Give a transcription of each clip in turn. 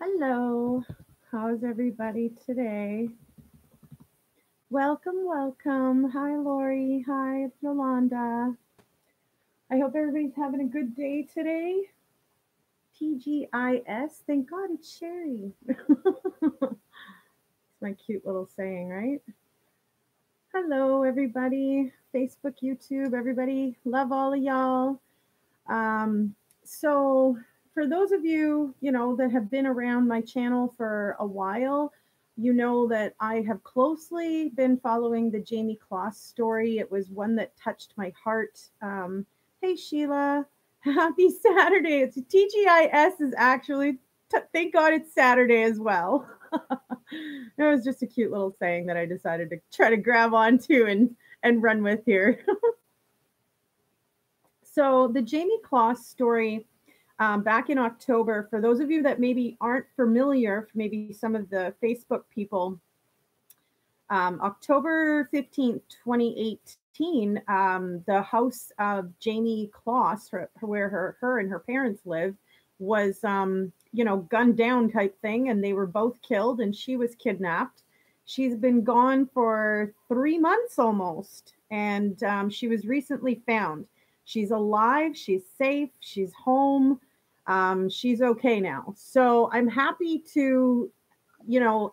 Hello, how's everybody today? Welcome, welcome. Hi, Lori. Hi, it's Yolanda. I hope everybody's having a good day today. TGIS, thank God it's Sherry. It's my cute little saying, right? Hello, everybody. Facebook, YouTube, everybody. Love all of y'all. So for those of you, that have been around my channel for a while, you know that I have closely been following the Jayme Closs story. It was one that touched my heart. Hey, Sheila. Happy Saturday. It's TGIS is actually, thank God it's Saturday as well. It was just a cute little saying that I decided to try to grab onto and run with here. So the Jayme Closs story back in October, for those of you that maybe aren't familiar, maybe some of the Facebook people, October 15th, 2018, the house of Jayme Closs, where her and her parents lived, was, gunned down type thing. And they were both killed and she was kidnapped. She's been gone for 3 months almost. And she was recently found. She's alive. She's safe. She's home. She's okay now. So I'm happy to,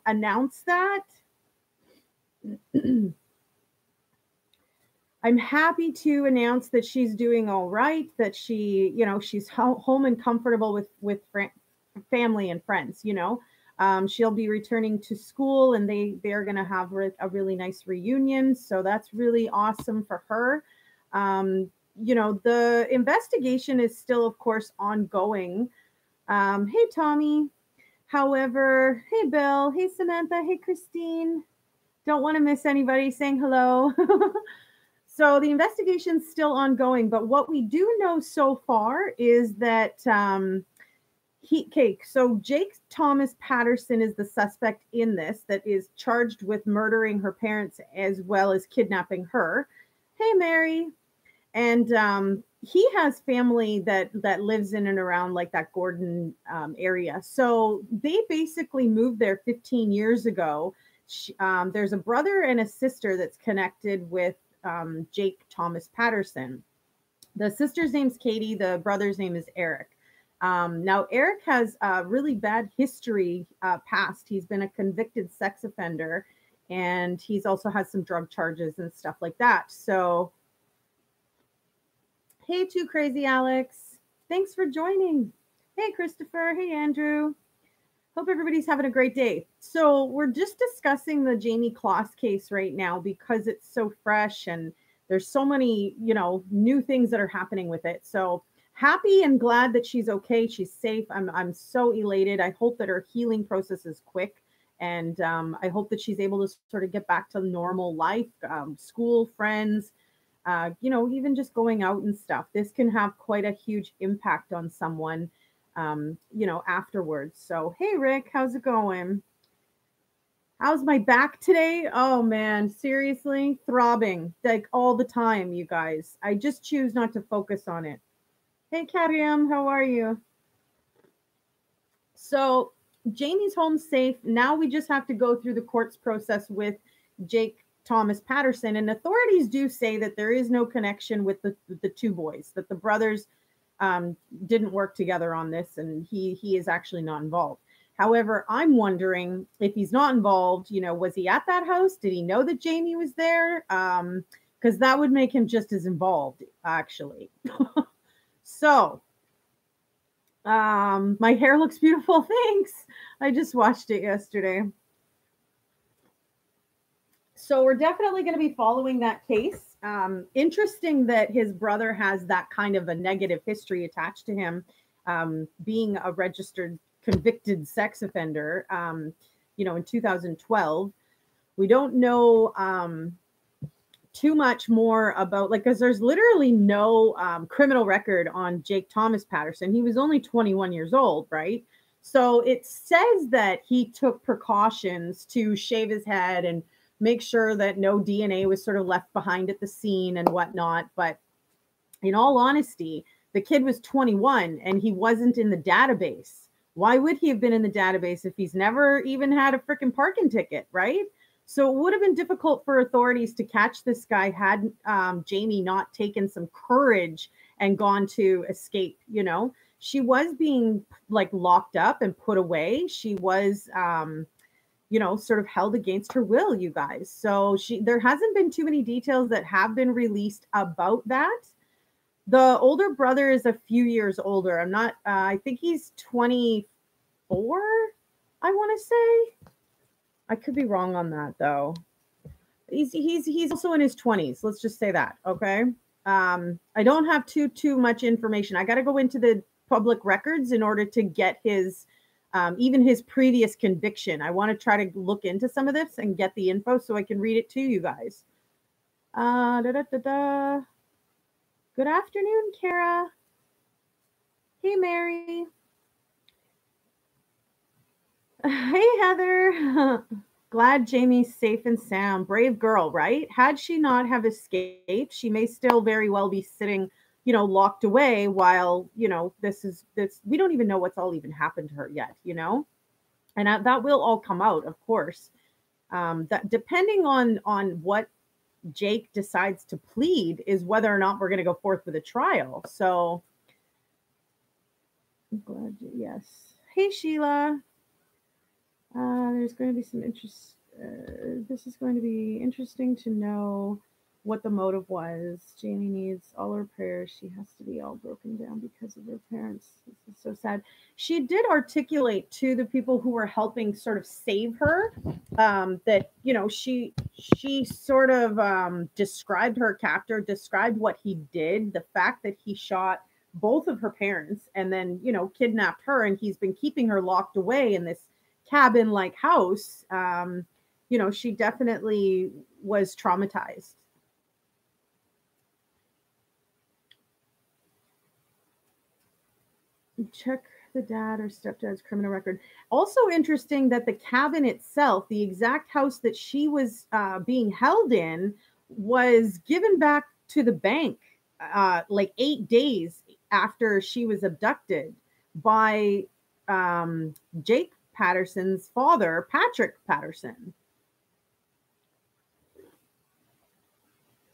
announce that. I'm happy to announce that she's doing all right, that she, she's home and comfortable with family and friends, She'll be returning to school and they're going to have a really nice reunion. So that's really awesome for her. The investigation is still, of course, ongoing. Hey, Tommy. However, hey, Bill. Hey, Samantha. Hey, Christine. Don't want to miss anybody saying hello. So the investigation's still ongoing, but what we do know so far is that so Jake Thomas Patterson is the suspect in this that is charged with murdering her parents as well as kidnapping her. Hey, Mary. And he has family that lives in and around like that Gordon area. So they basically moved there 15 years ago. There's a brother and a sister that's connected with Jake Thomas Patterson. The sister's name's Katie. The brother's name is Eric. Now, Eric has a really bad history past. He's been a convicted sex offender, and he's also has some drug charges and stuff like that. So, hey, Too Crazy Alex. Thanks for joining. Hey, Christopher. Hey, Andrew. Hope everybody's having a great day. So we're just discussing the Jayme Closs case right now because it's so fresh and there's so many, new things that are happening with it. So happy and glad that she's okay. She's safe. I'm so elated. I hope that her healing process is quick. And I hope that she's able to sort of get back to normal life, school, friends, even just going out and stuff. This can have quite a huge impact on someone. Afterwards. So, hey, Rick, how's it going? How's my back today? Oh, man, seriously, throbbing like all the time, you guys. I just choose not to focus on it. Hey, Kariam, how are you? So, Jayme's home safe. Now we just have to go through the court's process with Jake Thomas Patterson. And authorities do say that there is no connection with the two boys, that the brothers didn't work together on this, and he is actually not involved. However, I'm wondering if he's not involved, was he at that house? Did he know that Jayme was there? Because that would make him just as involved, actually. So, my hair looks beautiful. Thanks. I just watched it yesterday. So we're definitely going to be following that case. Interesting that his brother has that kind of a negative history attached to him, being a registered convicted sex offender, in 2012. We don't know too much more about, because there's literally no criminal record on Jake Thomas Patterson. He was only 21 years old, right? So it says that he took precautions to shave his head and make sure that no DNA was sort of left behind at the scene and whatnot. But in all honesty, the kid was 21 and he wasn't in the database. Why would he have been in the database if he's never even had a freaking parking ticket, right? So it would have been difficult for authorities to catch this guy had Jayme not taken some courage and gone to escape, you know. She was being like locked up and put away. She was, you know, sort of held against her will, you guys. So there hasn't been too many details that have been released about that. The older brother is a few years older. I'm not, I think he's 24, I want to say. I could be wrong on that though. He's also in his 20s. Let's just say that. Okay. I don't have too much information. I got to go into the public records in order to get his, even his previous conviction. I want to try to look into some of this and get the info so I can read it to you guys. Good afternoon, Kara. Hey, Mary. Hey, Heather. Glad Jamie's safe and sound. Brave girl, right? Had she not have escaped, she may still very well be sitting, you know, locked away while, you know, we don't even know what's all even happened to her yet, you know? And that will all come out, of course. That depending on what Jake decides to plead is whether or not we're going to go forth with a trial. So I'm glad. Yes. Hey, Sheila. There's going to be some interest. This is going to be interesting to know what the motive was. Jayme needs all her prayers. She has to be all broken down because of her parents. This is so sad. She did articulate to the people who were helping sort of save her that, you know, she sort of described her captor, described what he did, the fact that he shot both of her parents and then, you know, kidnapped her. And he's been keeping her locked away in this cabin like house. You know, she definitely was traumatized. Check the dad or stepdad's criminal record. Also interesting that the cabin itself, the exact house that she was being held in, was given back to the bank like 8 days after she was abducted by Jake Patterson's father, Patrick Patterson.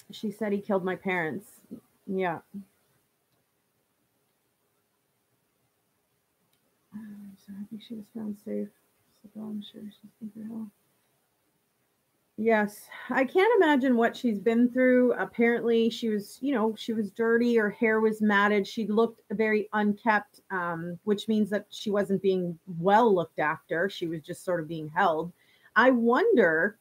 She said he killed my parents. Yeah. I'm so happy she was found safe. So I'm sure she's been through hell. Yes, I can't imagine what she's been through. Apparently, she was, you know, she was dirty. Her hair was matted. She looked very unkept, which means that she wasn't being well looked after. She was just sort of being held. I wonder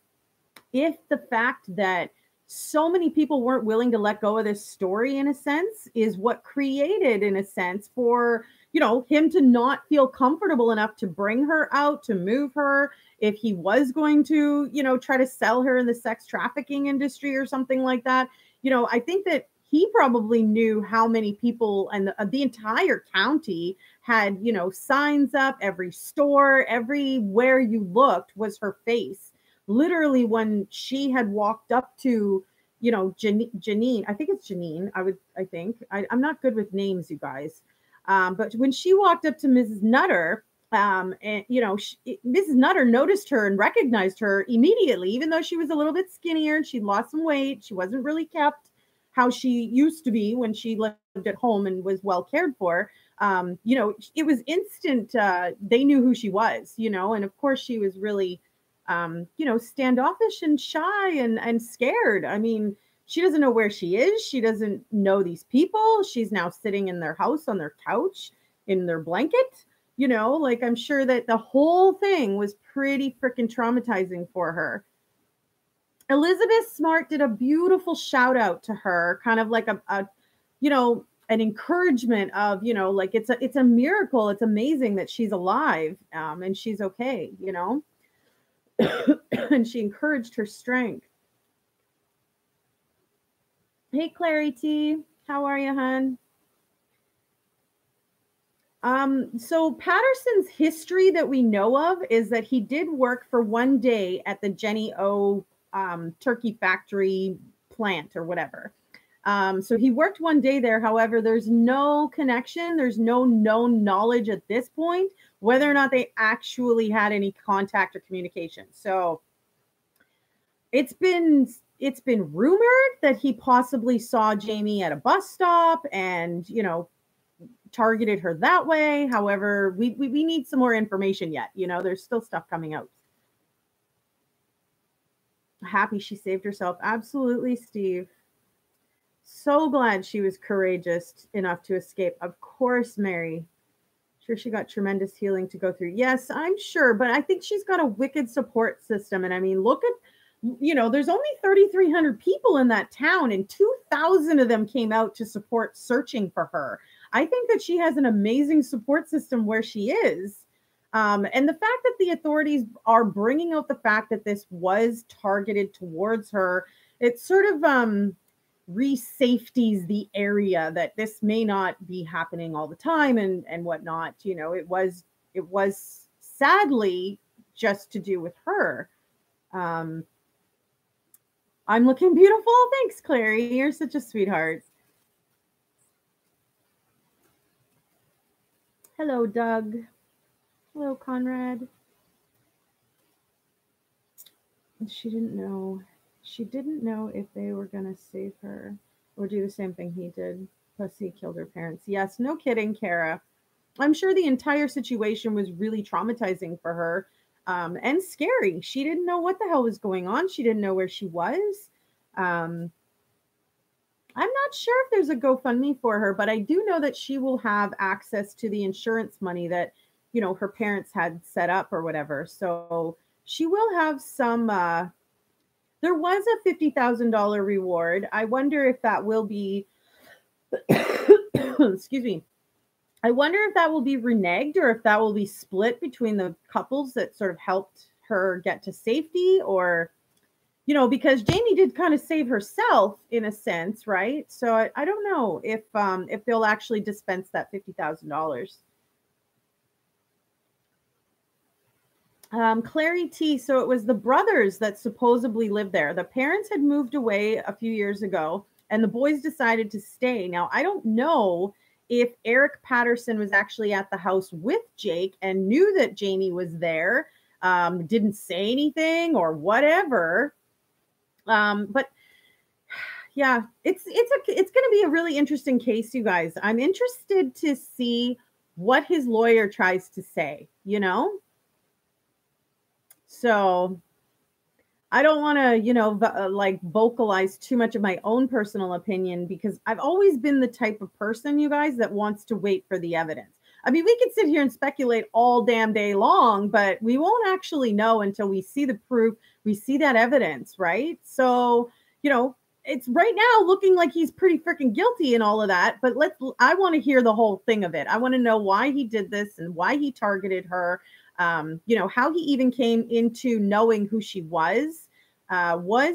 if the fact that so many people weren't willing to let go of this story, in a sense, is what created, in a sense, for, you know, him to not feel comfortable enough to bring her out, to move her, if he was going to, you know, try to sell her in the sex trafficking industry or something like that. You know, I think that he probably knew how many people and the entire county had, you know, signs up, every store, everywhere you looked was her face. Literally when she had walked up to, you know, Janine, I think it's Janine. I'm not good with names, you guys. But when she walked up to Mrs. Nutter, and you know, Mrs. Nutter noticed her and recognized her immediately, even though she was a little bit skinnier and she'd lost some weight. She wasn't really kept how she used to be when she lived at home and was well cared for. You know, it was instant. They knew who she was, you know, and of course she was really, you know, standoffish and shy and scared. I mean, she doesn't know where she is. She doesn't know these people. She's now sitting in their house on their couch in their blanket. You know, like I'm sure that the whole thing was pretty freaking traumatizing for her. Elizabeth Smart did a beautiful shout out to her, kind of like a you know, an encouragement of, you know, like it's a miracle. It's amazing that she's alive and she's okay, you know, and she encouraged her strength. Hey, Clary T. How are you, hon? So Patterson's history that we know of is that he did work for one day at the Jennie-O turkey factory plant or whatever. So he worked one day there. However, there's no connection. There's no known knowledge at this point, whether or not they actually had any contact or communication. So it's been rumored that he possibly saw Jayme at a bus stop and, you know, targeted her that way. However, we need some more information yet. You know, there's still stuff coming out. Happy she saved herself. Absolutely, Steve. So glad she was courageous enough to escape. Of course, Mary. Sure, she got tremendous healing to go through. Yes, I'm sure. But I think she's got a wicked support system. And I mean, look at, you know, there's only 3,300 people in that town and 2,000 of them came out to support searching for her. I think that she has an amazing support system where she is. And the fact that the authorities are bringing out the fact that this was targeted towards her, it sort of re-safeties the area that this may not be happening all the time and whatnot. You know, it was sadly just to do with her. I'm looking beautiful. Thanks, Clary. You're such a sweetheart. Hello, Doug. Hello, Conrad. She didn't know if they were going to save her or do the same thing he did. Plus, he killed her parents. Yes, no kidding, Kara. I'm sure the entire situation was really traumatizing for her and scary. She didn't know what the hell was going on. She didn't know where she was. I'm not sure if there's a GoFundMe for her, but I do know that she will have access to the insurance money that, you know, her parents had set up or whatever. So she will have some... There was a $50,000 reward. I wonder if that will be, excuse me. I wonder if that will be reneged or if that will be split between the couples that sort of helped her get to safety or, you know, because Jayme did kind of save herself in a sense, right? So I don't know if they'll actually dispense that $50,000. Clary T. So it was the brothers that supposedly lived there. The parents had moved away a few years ago and the boys decided to stay. Now, I don't know if Eric Patterson was actually at the house with Jake and knew that Jayme was there, didn't say anything or whatever. But yeah, it's going to be a really interesting case, you guys. I'm interested to see what his lawyer tries to say, you know? So I don't want to, you know, like vocalize too much of my own personal opinion because I've always been the type of person, you guys, that wants to wait for the evidence. I mean, we can sit here and speculate all damn day long, but we won't actually know until we see the proof, we see that evidence, right? So, you know, it's right now looking like he's pretty freaking guilty and all of that, but I want to hear the whole thing of it. I want to know why he did this and why he targeted her. You know, how he even came into knowing who she was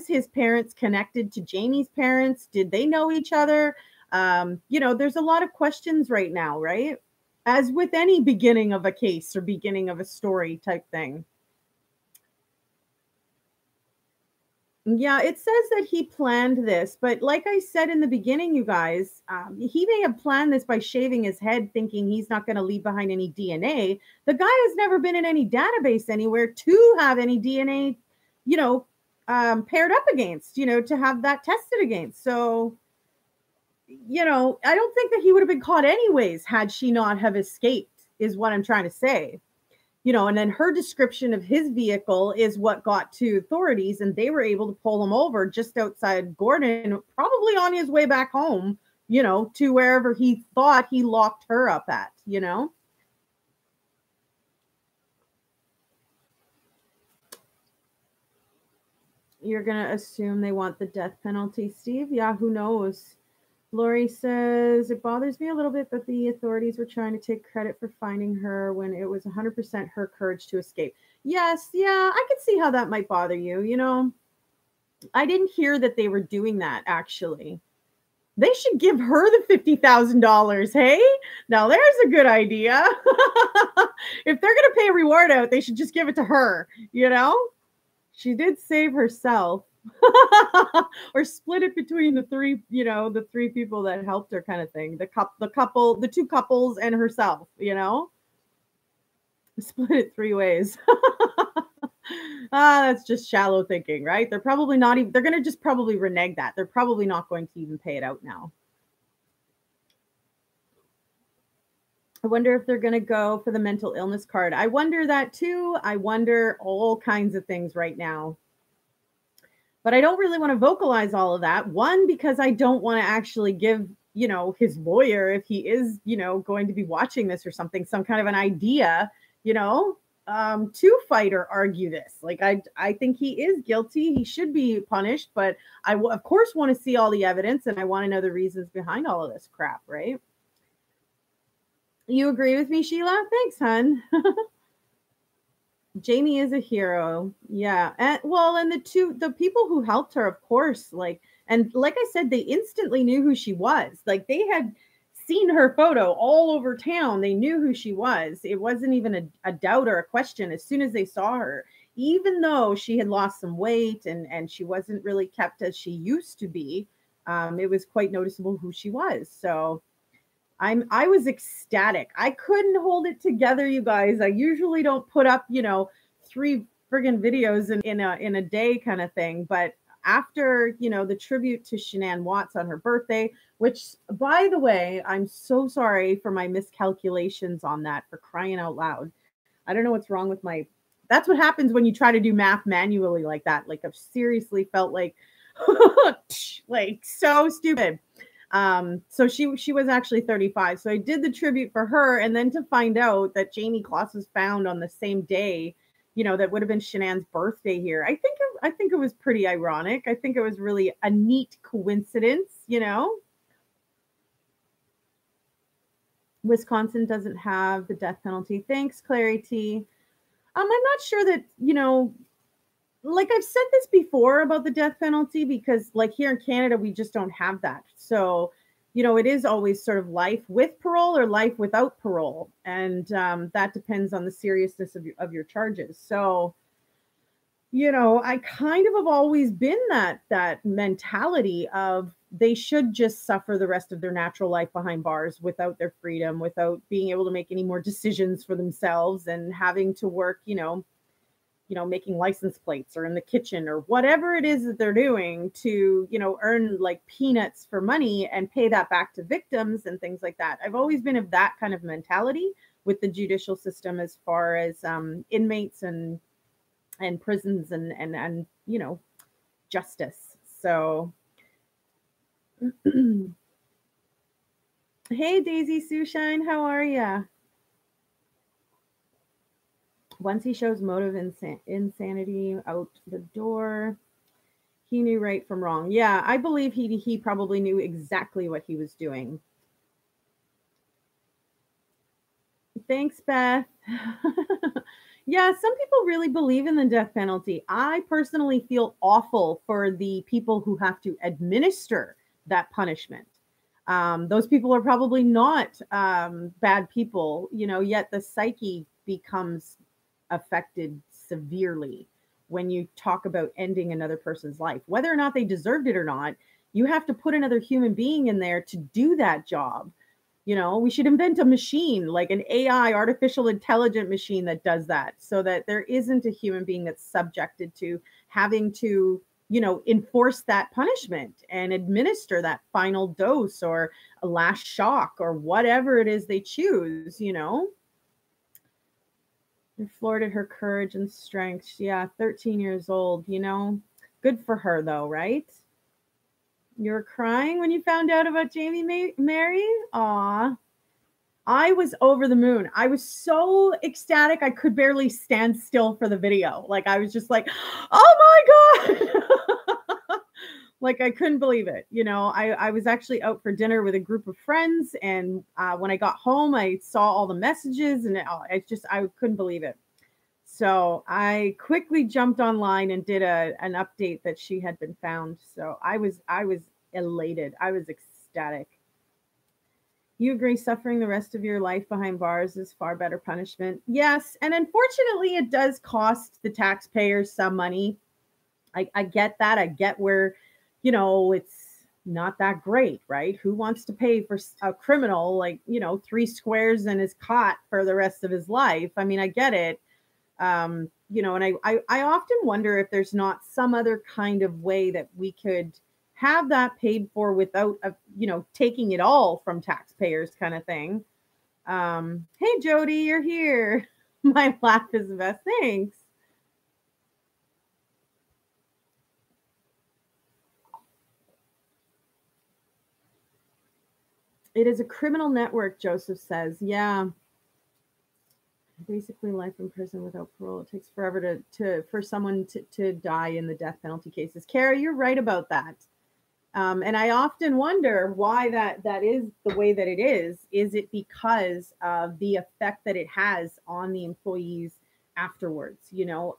his parents connected to Jayme's parents? Did they know each other? You know, there's a lot of questions right now, right? As with any beginning of a case or beginning of a story type thing. Yeah, it says that he planned this, but like I said in the beginning, you guys, he may have planned this by shaving his head, thinking he's not going to leave behind any DNA. The guy has never been in any database anywhere to have any DNA, you know, paired up against, you know, to have that tested against. So, you know, I don't think that he would have been caught anyways had she not have escaped, is what I'm trying to say. You know, and then her description of his vehicle is what got to authorities, and they were able to pull him over just outside Gordon, probably on his way back home, you know, to wherever he thought he locked her up at, you know. You're going to assume they want the death penalty, Steve? Yeah, who knows? Lori says, it bothers me a little bit that the authorities were trying to take credit for finding her when it was 100% her courage to escape. Yes, yeah, I could see how that might bother you, you know. I didn't hear that they were doing that, actually. They should give her the $50,000, hey? Now, there's a good idea. If they're going to pay a reward out, they should just give it to her, you know. She did save herself. or split it between the three, you know, the three people that helped her, kind of thing. The couple, the two couples and herself, you know, split it three ways. That's just shallow thinking, right? They're probably not even, they're going to just probably renege that. They're probably not going to even pay it out now. I wonder if they're going to go for the mental illness card. I wonder that too. I wonder all kinds of things right now. But I don't really want to vocalize all of that. One, because I don't want to actually give, you know, his lawyer, if he is, you know, going to be watching this or something, some kind of an idea, you know, to fight or argue this. Like, I think he is guilty. He should be punished. But I, of course, want to see all the evidence, and I want to know the reasons behind all of this crap, right? You agree with me, Sheila? Thanks, hon. Jayme is a hero. Yeah. And well, and the people who helped her, of course, like, and like I said, they instantly knew who she was. Like, they had seen her photo all over town. They knew who she was. It wasn't even a doubt or a question as soon as they saw her, even though she had lost some weight and she wasn't really kept as she used to be. It was quite noticeable who she was. So I was ecstatic. I couldn't hold it together, you guys. I usually don't put up, you know, 3 friggin' videos in a day kind of thing. But after, you know, the tribute to Shanann Watts on her birthday, which, by the way, I'm so sorry for my miscalculations on that, for crying out loud. I don't know what's wrong with my... That's what happens when you try to do math manually like that. Like, I've seriously felt like, like, so stupid. So she was actually 35. So I did the tribute for her. And then to find out that Jayme Closs was found on the same day, you know, that would have been Shanann's birthday here. I think it was pretty ironic. I think it was really a neat coincidence, you know. Wisconsin doesn't have the death penalty. Thanks, Clarity. I'm not sure that, you know, like I've said this before about the death penalty, because like here in Canada, we just don't have that. So, you know, it is always sort of life with parole or life without parole. And that depends on the seriousness of your charges. So, you know, I kind of have always been that mentality of they should just suffer the rest of their natural life behind bars without their freedom, without being able to make any more decisions for themselves and having to work, you know, making license plates or in the kitchen or whatever it is that they're doing to, you know, earn like peanuts for money and pay that back to victims and things like that. I've always been of that kind of mentality with the judicial system as far as inmates and prisons and you know, justice. So hey, Daisy Sushine, how are you? Once he shows motive insanity out the door, he knew right from wrong. Yeah, I believe he probably knew exactly what he was doing. Thanks, Beth. Yeah, some people really believe in the death penalty. I personally feel awful for the people who have to administer that punishment. Those people are probably not bad people, you know, yet the psyche becomes affected severely when you talk about ending another person's life, whether or not they deserved it or not. You have to put another human being in there to do that job. You know, we should invent a machine, like an AI, artificial intelligent machine that does that, so that there isn't a human being that's subjected to having to, you know, enforce that punishment and administer that final dose or a last shock or whatever it is they choose, you know. You're floored at her courage and strength. Yeah, 13 years old, you know. Good for her, though, right? You were crying when you found out about Jayme, Mary? Aw. I was over the moon. I was so ecstatic, I could barely stand still for the video. Like, I was just like, oh, my God. Like, I couldn't believe it. You know, I was actually out for dinner with a group of friends. And when I got home, I saw all the messages and I couldn't believe it. So I quickly jumped online and did an update that she had been found. So I was elated. I was ecstatic. You agree suffering the rest of your life behind bars is far better punishment? Yes. And unfortunately, it does cost the taxpayers some money. I get that. I get where, you know, it's not that great, right? Who wants to pay for a criminal, like, you know, 3 squares and is caught for the rest of his life? I mean, I get it. You know, and I often wonder if there's not some other kind of way that we could have that paid for without, you know, taking it all from taxpayers kind of thing. Hey, Jody, you're here. My laugh is the best. Thanks. It is a criminal network, Joseph says. Yeah. Basically life in prison without parole. It takes forever for someone to die in the death penalty cases. Kara, you're right about that. And I often wonder why that is the way that it is. Is it because of the effect that it has on the employees afterwards? You know,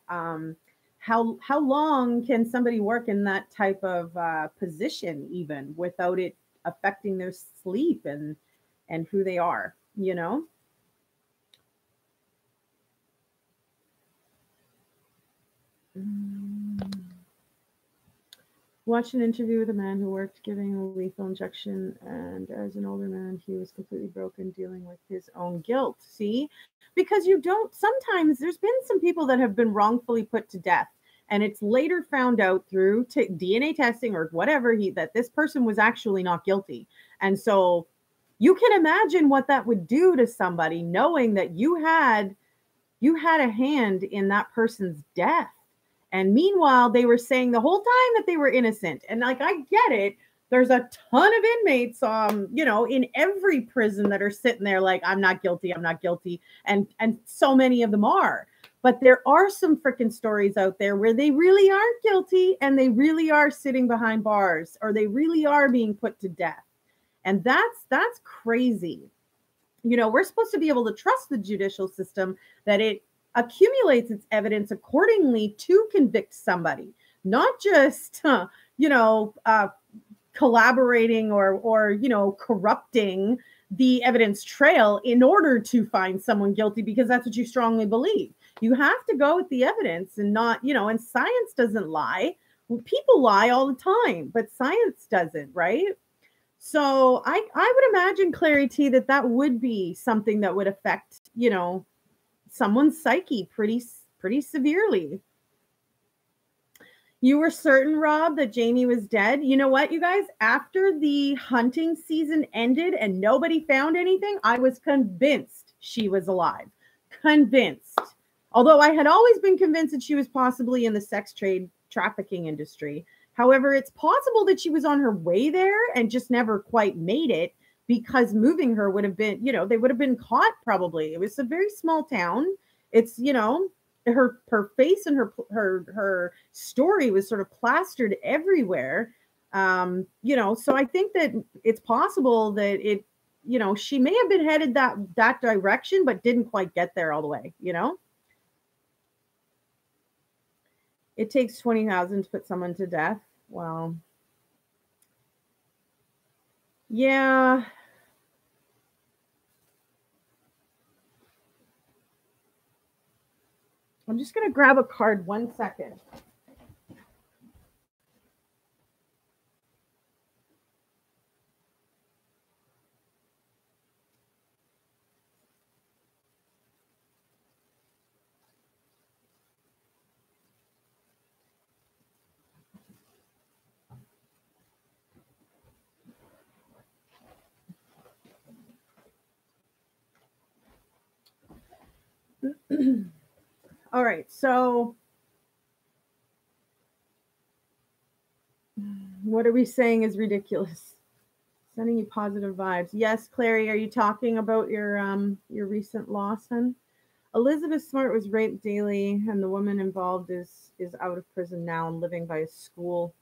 how long can somebody work in that type of position even without it affecting their sleep and who they are, you know? Watched an interview with a man who worked giving a lethal injection, and as an older man, he was completely broken dealing with his own guilt. See, because you don't, sometimes there's been some people that have been wrongfully put to death, and it's later found out through DNA testing or whatever that this person was actually not guilty. And so you can imagine what that would do to somebody, knowing that you had a hand in that person's death. And meanwhile, they were saying the whole time that they were innocent. And like, I get it. There's a ton of inmates, you know, in every prison that are sitting there like, I'm not guilty. I'm not guilty. And so many of them are. But there are some freaking stories out there where they really aren't guilty and they really are sitting behind bars or they really are being put to death. And that's crazy. You know, we're supposed to be able to trust the judicial system that it accumulates its evidence accordingly to convict somebody, not just, you know, collaborating or, you know, corrupting the evidence trail in order to find someone guilty, because that's what you strongly believe. You have to go with the evidence and not, you know, and science doesn't lie. People lie all the time, but science doesn't, right? So I would imagine, Clary T, that would be something that would affect, you know, someone's psyche pretty severely. You were certain, Rob, that Jayme was dead. You know what, you guys? After the hunting season ended and nobody found anything, I was convinced she was alive. Convinced. Although I had always been convinced that she was possibly in the sex trafficking industry. However, it's possible that she was on her way there and just never quite made it, because moving her would have been, you know, they would have been caught probably. It was a very small town. It's, you know, her face and her story was sort of plastered everywhere. You know, so I think that it's possible that it, you know, she may have been headed that direction, but didn't quite get there all the way, you know? It takes 20,000 to put someone to death. Wow. Yeah. I'm just going to grab a card 1 second. All right, so what are we saying is ridiculous? Sending you positive vibes. Yes, Clary, are you talking about your recent loss, hun? Elizabeth Smart was raped daily, and the woman involved is out of prison now and living by a school.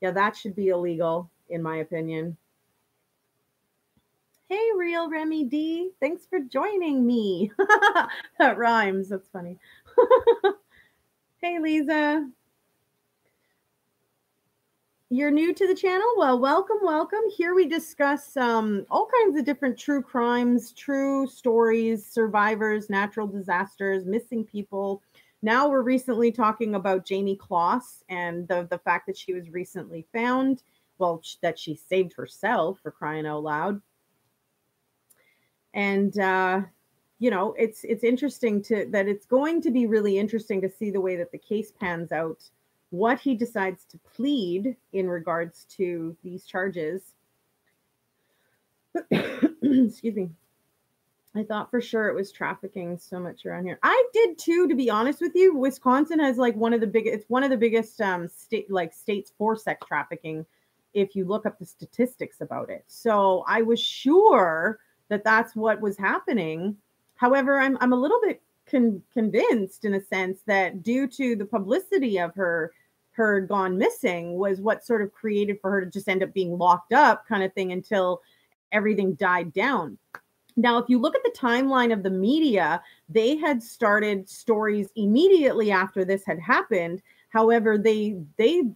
Yeah, that should be illegal, in my opinion. Hey, Real Remy D. Thanks for joining me. That rhymes. That's funny. Hey, Lisa. You're new to the channel? Well, welcome, welcome. Here we discuss all kinds of different true crimes, true stories, survivors, natural disasters, missing people, Now we're recently talking about Jayme Closs and the fact that she was recently found. Well, that she saved herself, for crying out loud. And, you know, it's interesting that it's going to be really interesting to see the way that the case pans out, what he decides to plead in regards to these charges. Excuse me. I thought for sure it was trafficking so much around here. I did too, to be honest with you. Wisconsin has like one of the biggest states for sex trafficking, if you look up the statistics about it. So I was sure that that's what was happening. However, I'm a little bit convinced in a sense that due to the publicity of her gone missing was what sort of created for her to just end up being locked up kind of thing until everything died down. Now, if you look at the timeline of the media, they had started stories immediately after this had happened. However, they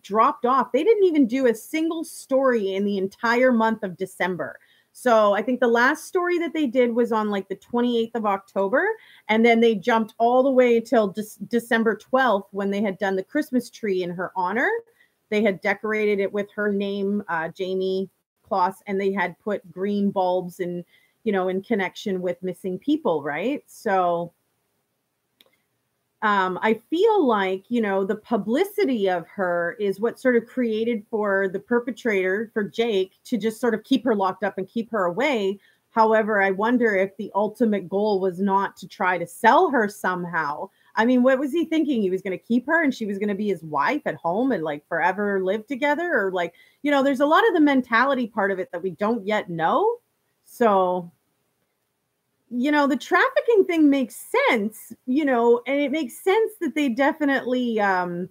dropped off. They didn't even do a single story in the entire month of December. So I think the last story that they did was on like the 28th of October. And then they jumped all the way until December 12th when they had done the Christmas tree in her honor. They had decorated it with her name, Jayme Closs, and they had put green bulbs and, you know, in connection with missing people, right? So I feel like, you know, the publicity of her is what sort of created for the perpetrator, for Jake, to just sort of keep her locked up and keep her away. However, I wonder if the ultimate goal was not to try to sell her somehow. I mean, what was he thinking? He was going to keep her and she was going to be his wife at home and like forever live together? Or like, you know, there's a lot of the mentality part of it that we don't yet know. So, you know, the trafficking thing makes sense, you know, and it makes sense that they definitely, you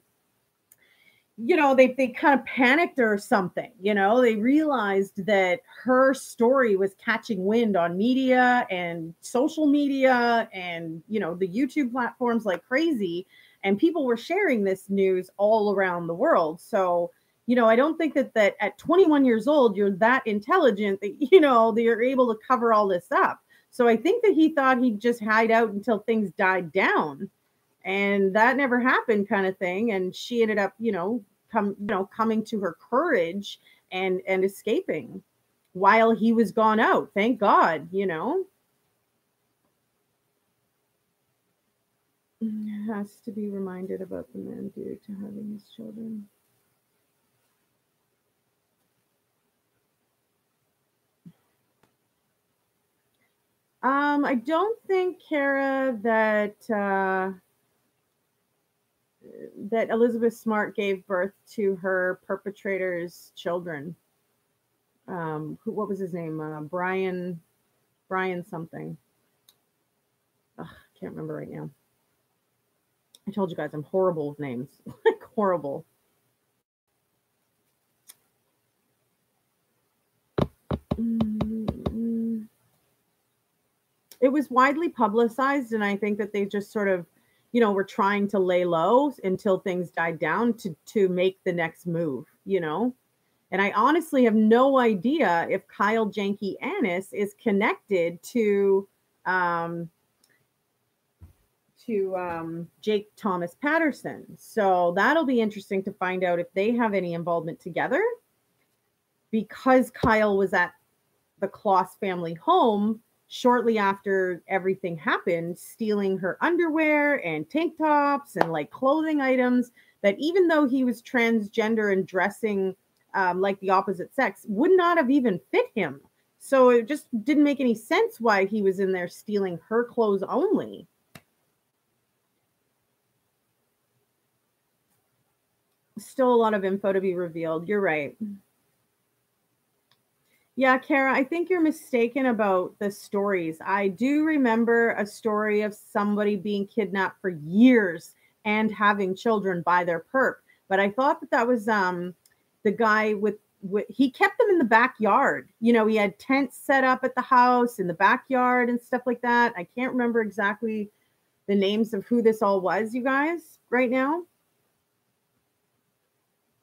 know, they kind of panicked or something, you know, they realized that her story was catching wind on media and social media and, you know, the YouTube platforms like crazy, and people were sharing this news all around the world. So, you know, I don't think that at 21 years old, you're that intelligent that, you know, that you're able to cover all this up. So I think that he thought he'd just hide out until things died down, and that never happened kind of thing. And she ended up, you know, coming to her courage and escaping while he was gone out. Thank God, you know. Has to be reminded about the man due to having his children. I don't think, Kara, that Elizabeth Smart gave birth to her perpetrator's children. What was his name? Brian something. Ugh, can't remember right now. I told you guys I'm horrible with names, like horrible. It was widely publicized, and I think that they just sort of, you know, were trying to lay low until things died down to make the next move, you know. And I honestly have no idea if Kyle Janky Annis is connected to Jake Thomas Patterson. So that'll be interesting to find out if they have any involvement together, because Kyle was at the Closs family home shortly after everything happened, stealing her underwear and tank tops and like clothing items that, even though he was transgender and dressing like the opposite sex, would not have even fit him. So it just didn't make any sense why he was in there stealing her clothes only. Still a lot of info to be revealed. You're right. Yeah, Kara, I think you're mistaken about the stories. I do remember a story of somebody being kidnapped for years and having children by their perp. But I thought that was the guy with, he kept them in the backyard. You know, he had tents set up at the house in the backyard and stuff like that. I can't remember exactly the names of who this all was, you guys, right now.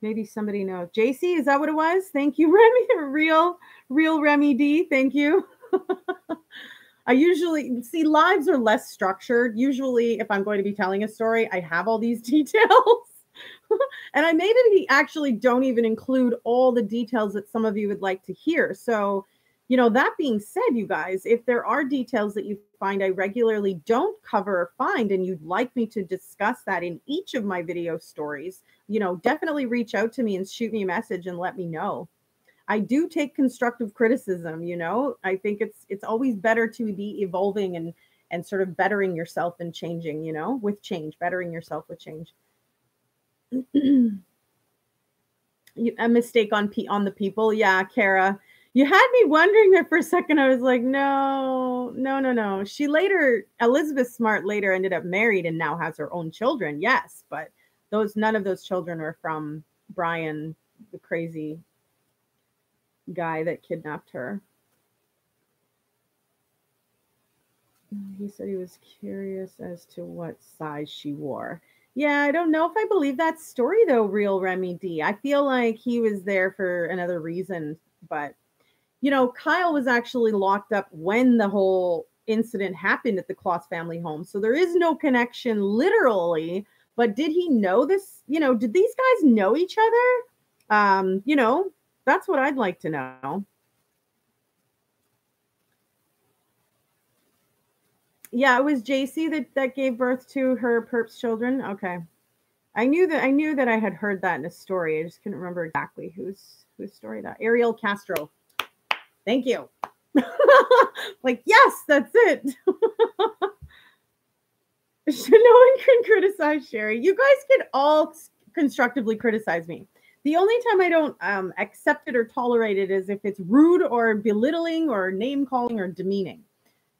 Maybe somebody knows. Jaycee, is that what it was? Thank you, Remy. Real Remy D. Thank you. I usually see lives are less structured. Usually if I'm going to be telling a story, I have all these details and I maybe actually don't even include all the details that some of you would like to hear. So, you know, that being said, you guys, if there are details that you find I regularly don't cover or find, and you'd like me to discuss that in each of my video stories, you know, definitely reach out to me and shoot me a message and let me know. I do take constructive criticism, you know. I think it's always better to be evolving and sort of bettering yourself and changing, you know, with change, bettering yourself with change. A mistake on the people. Yeah, Kara, you had me wondering there for a second. I was like, no. She later, Elizabeth Smart later ended up married and now has her own children. Yes, but those, none of those children were from Brian, the crazy guy that kidnapped her. He said he was curious as to what size she wore. Yeah, I don't know if I believe that story though, Real Remy D. I feel like he was there for another reason, but you know, Kyle was actually locked up when the whole incident happened at the Closs family home. So there is no connection literally, but did he know this? You know, did these guys know each other? You know, that's what I'd like to know. Yeah, it was Jaycee that gave birth to her perps children. Okay. I knew that I had heard that in a story. I just couldn't remember exactly whose story that. Ariel Castro. Thank you. Like, yes, that's it. No one can criticize Sherry. You guys can all constructively criticize me. The only time I don't accept it or tolerate it is if it's rude or belittling or name calling or demeaning,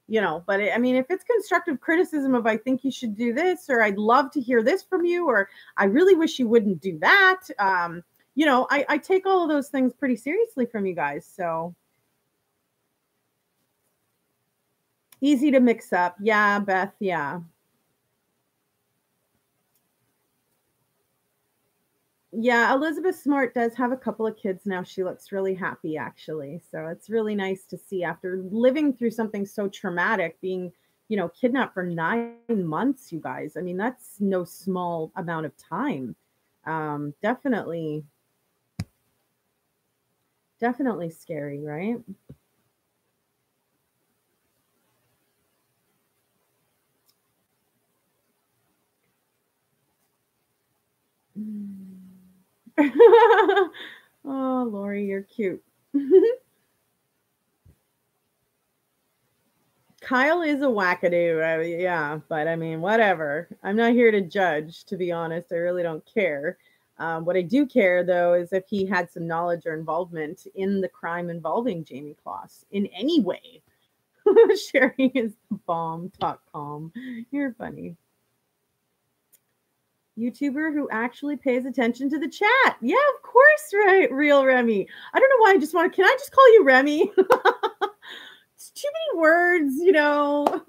you know, but I mean, if it's constructive criticism of, I think you should do this, or I'd love to hear this from you, or I really wish you wouldn't do that. You know, I take all of those things pretty seriously from you guys. So easy to mix up. Yeah, Beth. Yeah. Yeah, Elizabeth Smart does have a couple of kids now. She looks really happy, actually. So it's really nice to see after living through something so traumatic, being, you know, kidnapped for 9 months, you guys. I mean, that's no small amount of time. Definitely scary, right? Oh, Lori, you're cute. Kyle is a wackadoo. Yeah, but I mean, whatever. I'm not here to judge, to be honest. I really don't care. What I do care, though, is if he had some knowledge or involvement in the crime involving Jayme Closs in any way. Sherry is the bomb.com. You're funny. YouTuber who actually pays attention to the chat. Yeah, of course, right, Real Remy. I don't know why I just want to, can I just call you Remy? It's too many words, you know.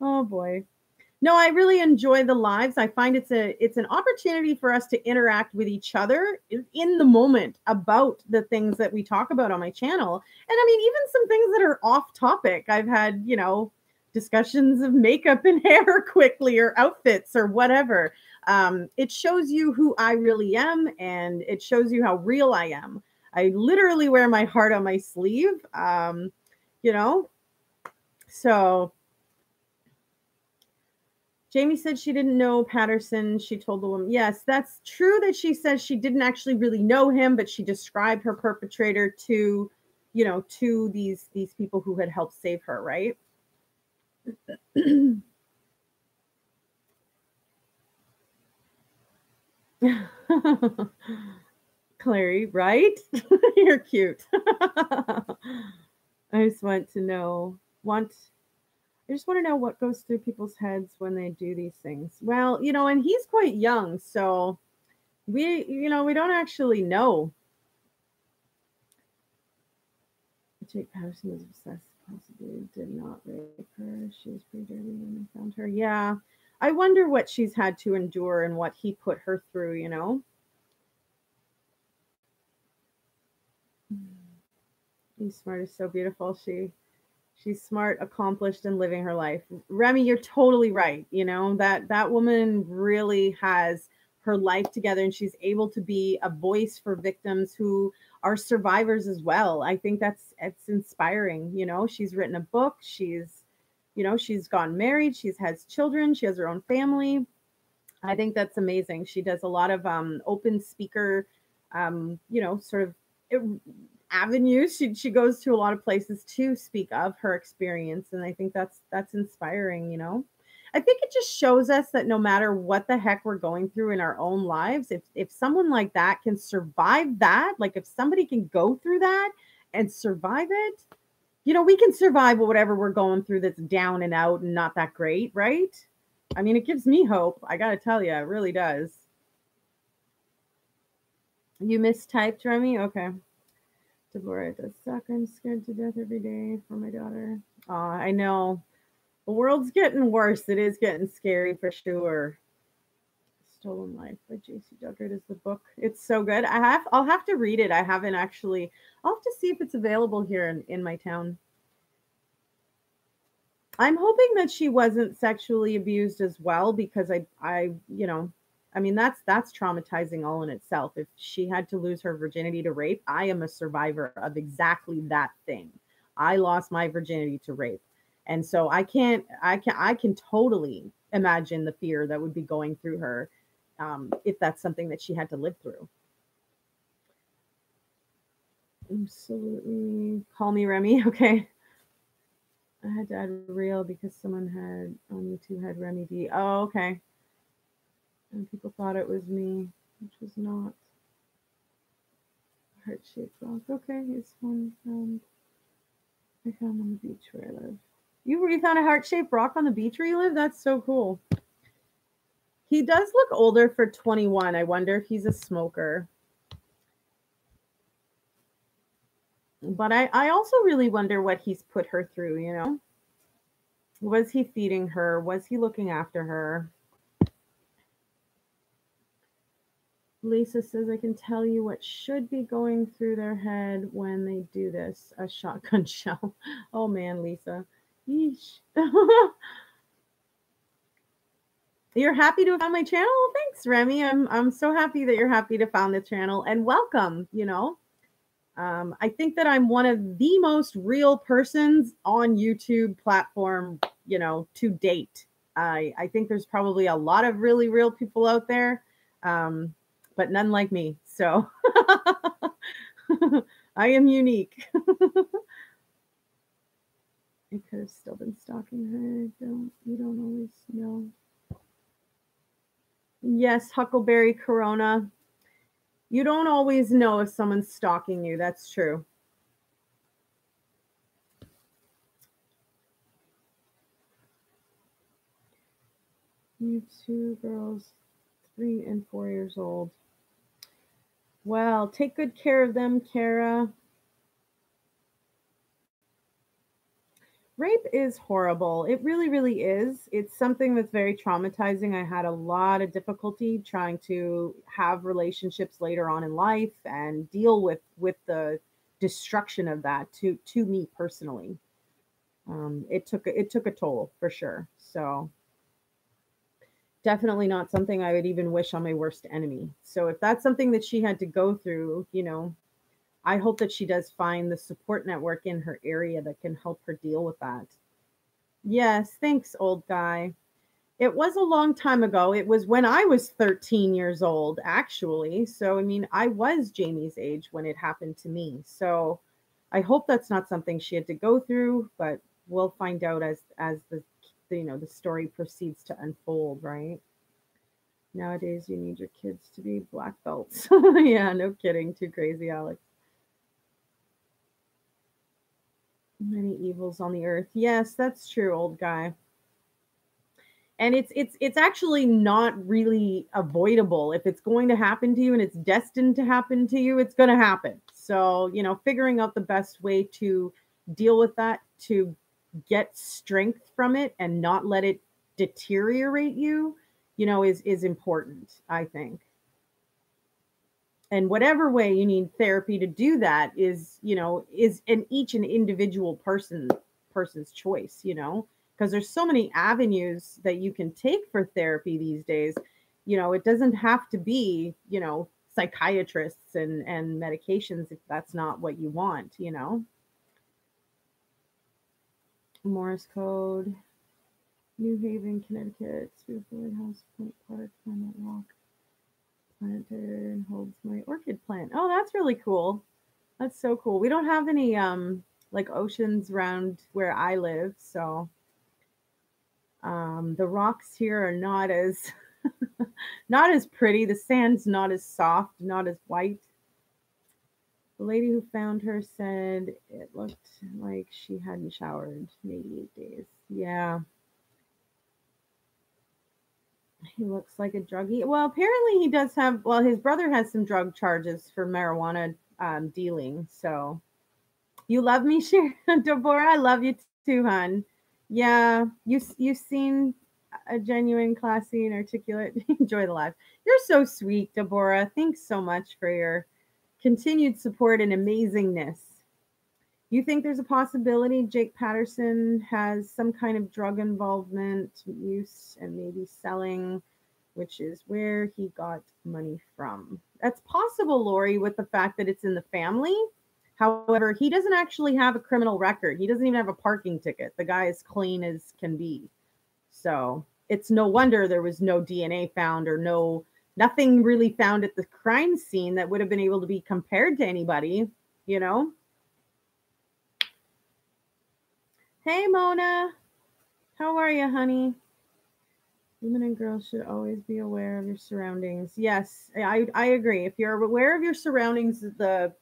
Oh boy. No, I really enjoy the lives. I find it's an opportunity for us to interact with each other in the moment about the things that we talk about on my channel. And I mean, even some things that are off topic. I've had, you know, discussions of makeup and hair quickly, or outfits, or whatever. It shows you who I really am, and it shows you how real I am. I literally wear my heart on my sleeve, you know. So Jayme said she didn't know Patterson. She told the woman, yes, that's true that she says she didn't actually really know him, but she described her perpetrator to, you know, to these people who had helped save her, right? Clary, right? You're cute. I just want to know what goes through people's heads when they do these things. Well, you know, and he's quite young, so we, you know, we don't actually know. Jake Patterson was obsessed. Possibly did not rape her. She was pretty dirty when they found her. Yeah. I wonder what she's had to endure and what he put her through, you know? He's smart, is so beautiful. She She's smart, accomplished, and living her life. Remy, you're totally right. You know, that woman really has her life together, and she's able to be a voice for victims who are survivors as well. I think it's inspiring. You know, she's written a book. She's gotten married. She's had children. She has her own family. I think that's amazing. She does a lot of open speaker, avenues. She goes to a lot of places to speak of her experience. And I think that's inspiring, you know. I think it just shows us that no matter what the heck we're going through in our own lives, if someone like that can survive that, like if somebody can go through that and survive it, you know, we can survive whatever we're going through that's down and out and not that great, right? I mean, it gives me hope. I got to tell you, it really does. You mistyped, Remy? Okay. Deborah does suck. I'm scared to death every day for my daughter. I know. The world's getting worse. It is getting scary for sure. Stolen Life by Jaycee Dugard is the book. It's so good. I'll have to read it. I haven't actually. I'll have to see if it's available here in my town. I'm hoping that she wasn't sexually abused as well, because I mean, that's traumatizing all in itself. If she had to lose her virginity to rape, I am a survivor of exactly that thing. I lost my virginity to rape. And so I can totally imagine the fear that would be going through her if that's something that she had to live through. Absolutely. Call me Remy. Okay. I had to add real because someone had on YouTube had Remy D. Oh, okay. And people thought it was me, which was not. Heart-shaped rock. Okay, it's one found. I found on the beach where I live. You found a heart-shaped rock on the beach where you live? That's so cool. He does look older for 21. I wonder if he's a smoker. But I also really wonder what he's put her through, you know? Was he feeding her? Was he looking after her? Lisa says, I can tell you what should be going through their head when they do this. A shotgun shell. Oh, man, Lisa. Yeesh. You're happy to have found my channel? Thanks, Remy. I'm so happy that you're happy to found the channel. And welcome, you know. I think that I'm one of the most real persons on YouTube platform, you know, to date. I think there's probably a lot of really real people out there. But none like me. So I am unique. I could have still been stalking her. You don't always know. Yes, Huckleberry Corona. You don't always know if someone's stalking you. That's true. You two girls, 3 and 4 years old. Well, take good care of them, Kara. Rape is horrible. It really, really is. It's something that's very traumatizing. I had a lot of difficulty trying to have relationships later on in life and deal with the destruction of that to me personally. It took a toll for sure. So definitely not something I would even wish on my worst enemy. So if that's something that she had to go through, you know, I hope that she does find the support network in her area that can help her deal with that. Yes, thanks, old guy. It was a long time ago. It was when I was 13 years old, actually. So, I mean, I was Jamie's age when it happened to me. So I hope that's not something she had to go through, but we'll find out as the story proceeds to unfold, right? Nowadays, you need your kids to be black belts. Yeah, no kidding. Too crazy, Alex. Many evils on the earth. Yes, that's true, old guy. And it's actually not really avoidable. If it's going to happen to you and it's destined to happen to you, it's going to happen. So, you know, figuring out the best way to deal with that, to get strength from it and not let it deteriorate you, you know, is important, I think. And whatever way you need therapy to do that is, you know, is an each an individual person person's choice, you know, because there's so many avenues that you can take for therapy these days. You know, it doesn't have to be, you know, psychiatrists and medications if that's not what you want, you know. Morse code, New Haven, Connecticut, Spearfield House, Point Park, Planet Rock, Planter holds my orchid plant. Oh, that's really cool. That's so cool. We don't have any like oceans around where I live, so the rocks here are not as not as pretty. The sand's not as soft, not as white. The lady who found her said it looked like she hadn't showered maybe 8 days. Yeah. He looks like a druggie. Well, apparently he does have, well, his brother has some drug charges for marijuana dealing. So you love me, Sharon. Deborah, I love you too, hon. Yeah, you've seen a genuine, classy, and articulate. Enjoy the life. You're so sweet, Deborah. Thanks so much for your continued support and amazingness. You think there's a possibility Jake Patterson has some kind of drug involvement, use, and maybe selling, which is where he got money from? That's possible, Lori, with the fact that it's in the family. However, he doesn't actually have a criminal record. He doesn't even have a parking ticket. The guy is clean as can be. So it's no wonder there was no DNA found or nothing really found at the crime scene that would have been able to be compared to anybody, you know? Hey, Mona. How are you, honey? Women and girls should always be aware of your surroundings. Yes, I agree. If you're aware of your surroundings, the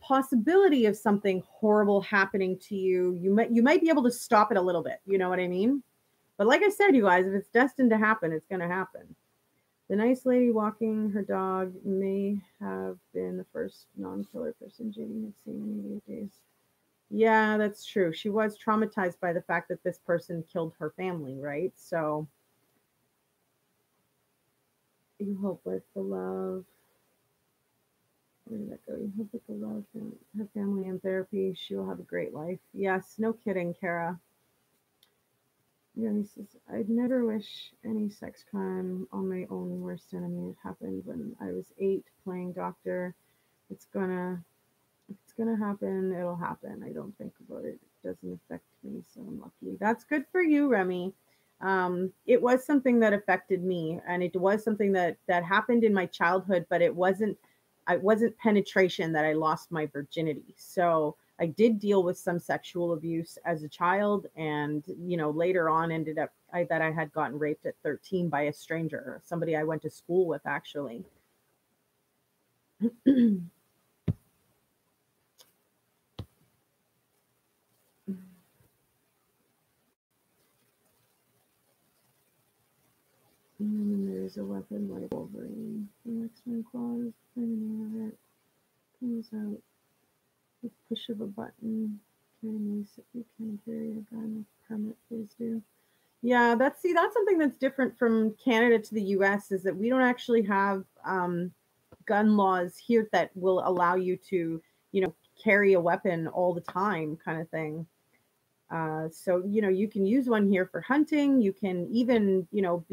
possibility of something horrible happening to you, you might be able to stop it a little bit. You know what I mean? But like I said, you guys, if it's destined to happen, it's going to happen. The nice lady walking her dog may have been the first non-killer person Jayme had seen in 8 days. Yeah, that's true. She was traumatized by the fact that this person killed her family, right? So you hope with the love. Where did that go? You hope with the love and her family and therapy, she will have a great life. Yes, no kidding, Kara. Yeah, he says, I'd never wish any sex crime on my own worst enemy. It happened when I was 8 playing doctor. If it's gonna happen, it'll happen. I don't think about it. It doesn't affect me, so I'm lucky. That's good for you, Remy. It was something that affected me, and it was something that happened in my childhood, but it wasn't penetration that I lost my virginity. So I did deal with some sexual abuse as a child, and you know, later on ended up that I had gotten raped at 13 by a stranger, somebody I went to school with actually. And then there's a weapon like Wolverine. The X-Men claws, the name of it comes out. The push of a button, you can carry a gun with permit, please do. Yeah, that's something that's different from Canada to the US, is that we don't actually have gun laws here that will allow you to, you know, carry a weapon all the time kind of thing. So, you know, you can use one here for hunting. You can even, you know,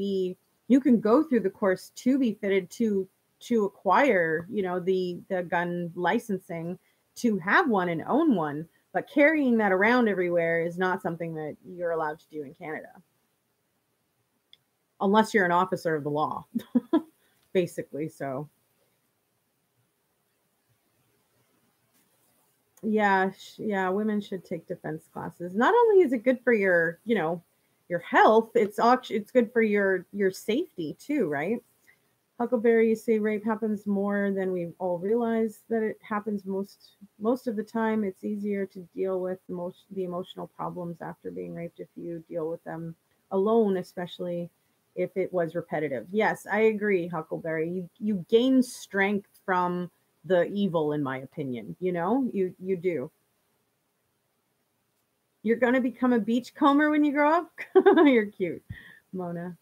you can go through the course to be fitted to acquire, you know, the gun licensing, to have one and own one, but carrying that around everywhere is not something that you're allowed to do in Canada. Unless you're an officer of the law, basically. So, yeah, women should take defense classes. Not only is it good for your, you know, your health, it's good for your safety too, right? Huckleberry, you say rape happens more than we all realize that it happens most of the time. It's easier to deal with the emotional problems after being raped if you deal with them alone, especially if it was repetitive. Yes, I agree, Huckleberry. You gain strength from the evil, in my opinion. You know, you do. You're going to become a beachcomber when you grow up? You're cute, Mona.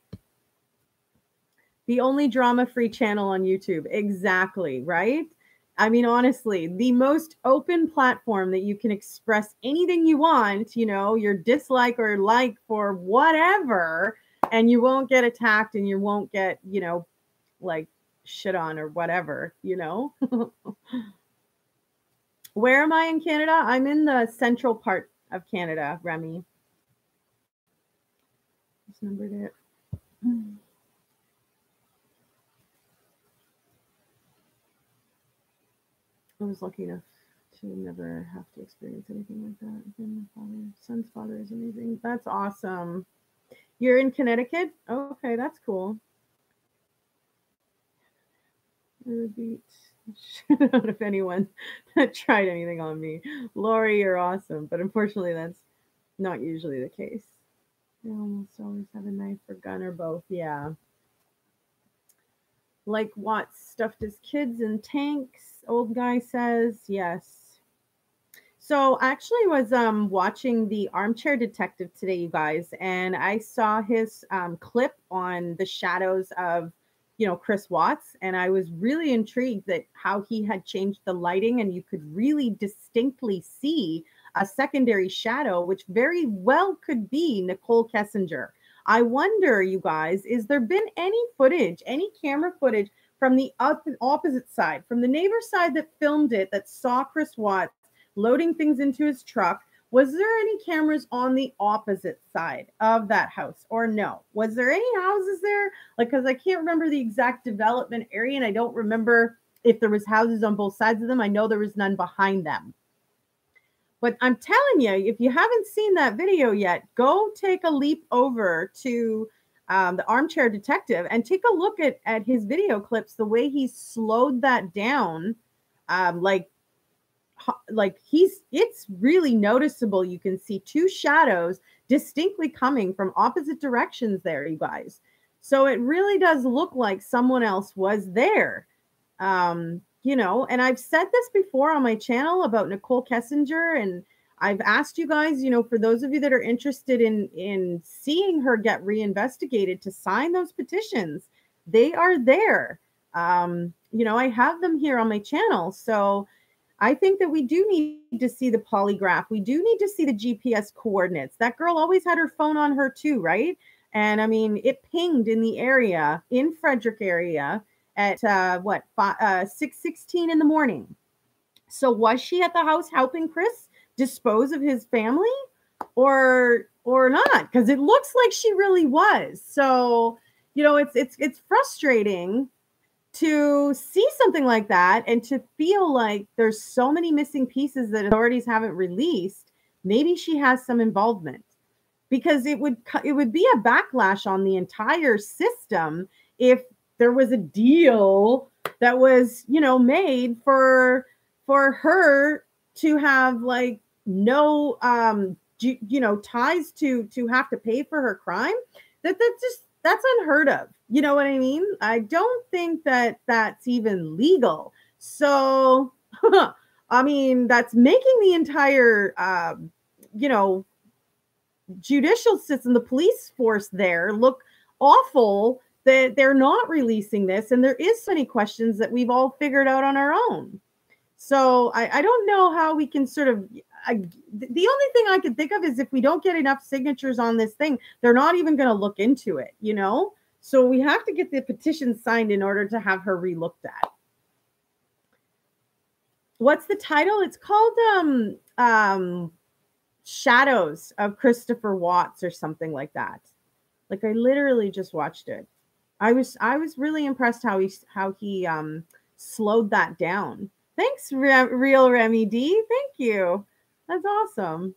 The only drama-free channel on YouTube. Exactly, right? I mean, honestly, the most open platform that you can express anything you want, you know, your dislike or like for whatever, and you won't get attacked and you won't get, you know, like shit on or whatever, you know. Where am I in Canada? I'm in the central part of Canada, Remy. Just numbered it. I was lucky enough to never have to experience anything like that. Again, my son's father is amazing. That's awesome. You're in Connecticut? Okay, that's cool. I would beat the shit out of anyone that tried anything on me. Lori, you're awesome. But unfortunately, that's not usually the case. They almost always have a knife or gun or both. Yeah. Like Watts stuffed his kids in tanks. Old guy says yes. So I actually was watching the Armchair Detective today, you guys, and I saw his clip on the shadows of, you know, Chris Watts, and I was really intrigued that how he had changed the lighting, and you could really distinctly see a secondary shadow, which very well could be Nicole Kessinger. I wonder, you guys, is there been any footage, any camera footage from the opposite side, from the neighbor side that filmed it, that saw Chris Watts loading things into his truck? Was there any cameras on the opposite side of that house, or no? Was there any houses there? Like, because I can't remember the exact development area, and I don't remember if there was houses on both sides of them. I know there was none behind them. But I'm telling you, if you haven't seen that video yet, go take a leap over to the Armchair Detective and take a look at his video clips, the way he slowed that down. It's really noticeable. You can see two shadows distinctly coming from opposite directions there, you guys. So it really does look like someone else was there. You know, and I've said this before on my channel about Nicole Kessinger, and I've asked you guys, you know, for those of you that are interested in seeing her get reinvestigated, to sign those petitions. They are there. You know, I have them here on my channel. So I think that we do need to see the polygraph. We do need to see the GPS coordinates. That girl always had her phone on her too, right? And I mean, it pinged in the area, in Frederick area, at 6:16 in the morning. So was she at the house helping Chris dispose of his family, or not? Because it looks like she really was. So, you know, it's frustrating to see something like that and to feel like there's so many missing pieces that authorities haven't released. Maybe she has some involvement, because it would be a backlash on the entire system if there was a deal that was, you know, made for her to have, like, no, you know, ties to have to pay for her crime. That's unheard of. You know what I mean? I don't think that that's even legal. So, I mean, that's making the entire, you know, judicial system, the police force there, look awful that they're not releasing this. And there is so many questions that we've all figured out on our own. So I don't know how we can sort of, the only thing I could think of is if we don't get enough signatures on this thing, they're not even going to look into it, you know? So we have to get the petition signed in order to have her re-looked at. What's the title? It's called Shadows of Christopher Watts or something like that. Like, I literally just watched it. I was really impressed how he slowed that down. Thanks, Real Remy D. Thank you. That's awesome.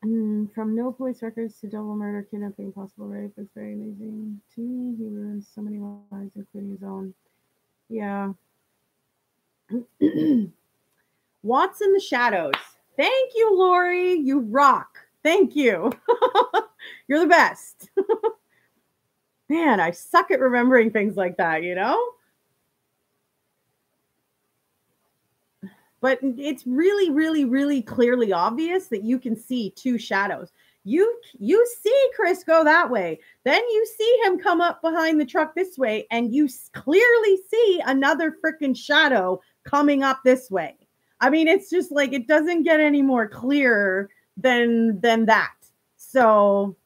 From no police records to double murder, kidnapping, possible rape, it's very amazing to me. He ruins so many lives, including his own. Yeah. Watts in the shadows. Thank you, Lori. You rock. Thank you. You're the best. Man, I suck at remembering things like that, you know? But it's really, really, really clearly obvious that you can see two shadows. You see Chris go that way. Then you see him come up behind the truck this way, and you clearly see another freaking shadow coming up this way. I mean, it's just like, it doesn't get any more clear than that. So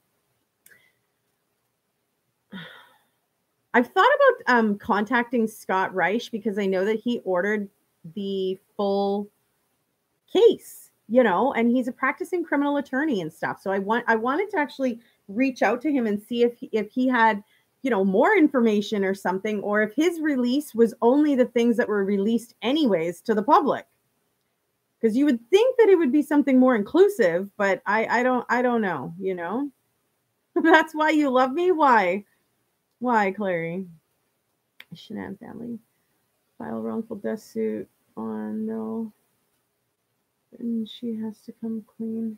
I've thought about contacting Scott Reisch, because I know that he ordered the full case, you know, and he's a practicing criminal attorney and stuff. So I wanted to actually reach out to him and see if he had, you know, more information or something, or if his release was only the things that were released anyways to the public. Because you would think that it would be something more inclusive, but I don't know, you know. That's why you love me? Why? Why, Clary? Shanann family. File wrongful death suit on no. And she has to come clean.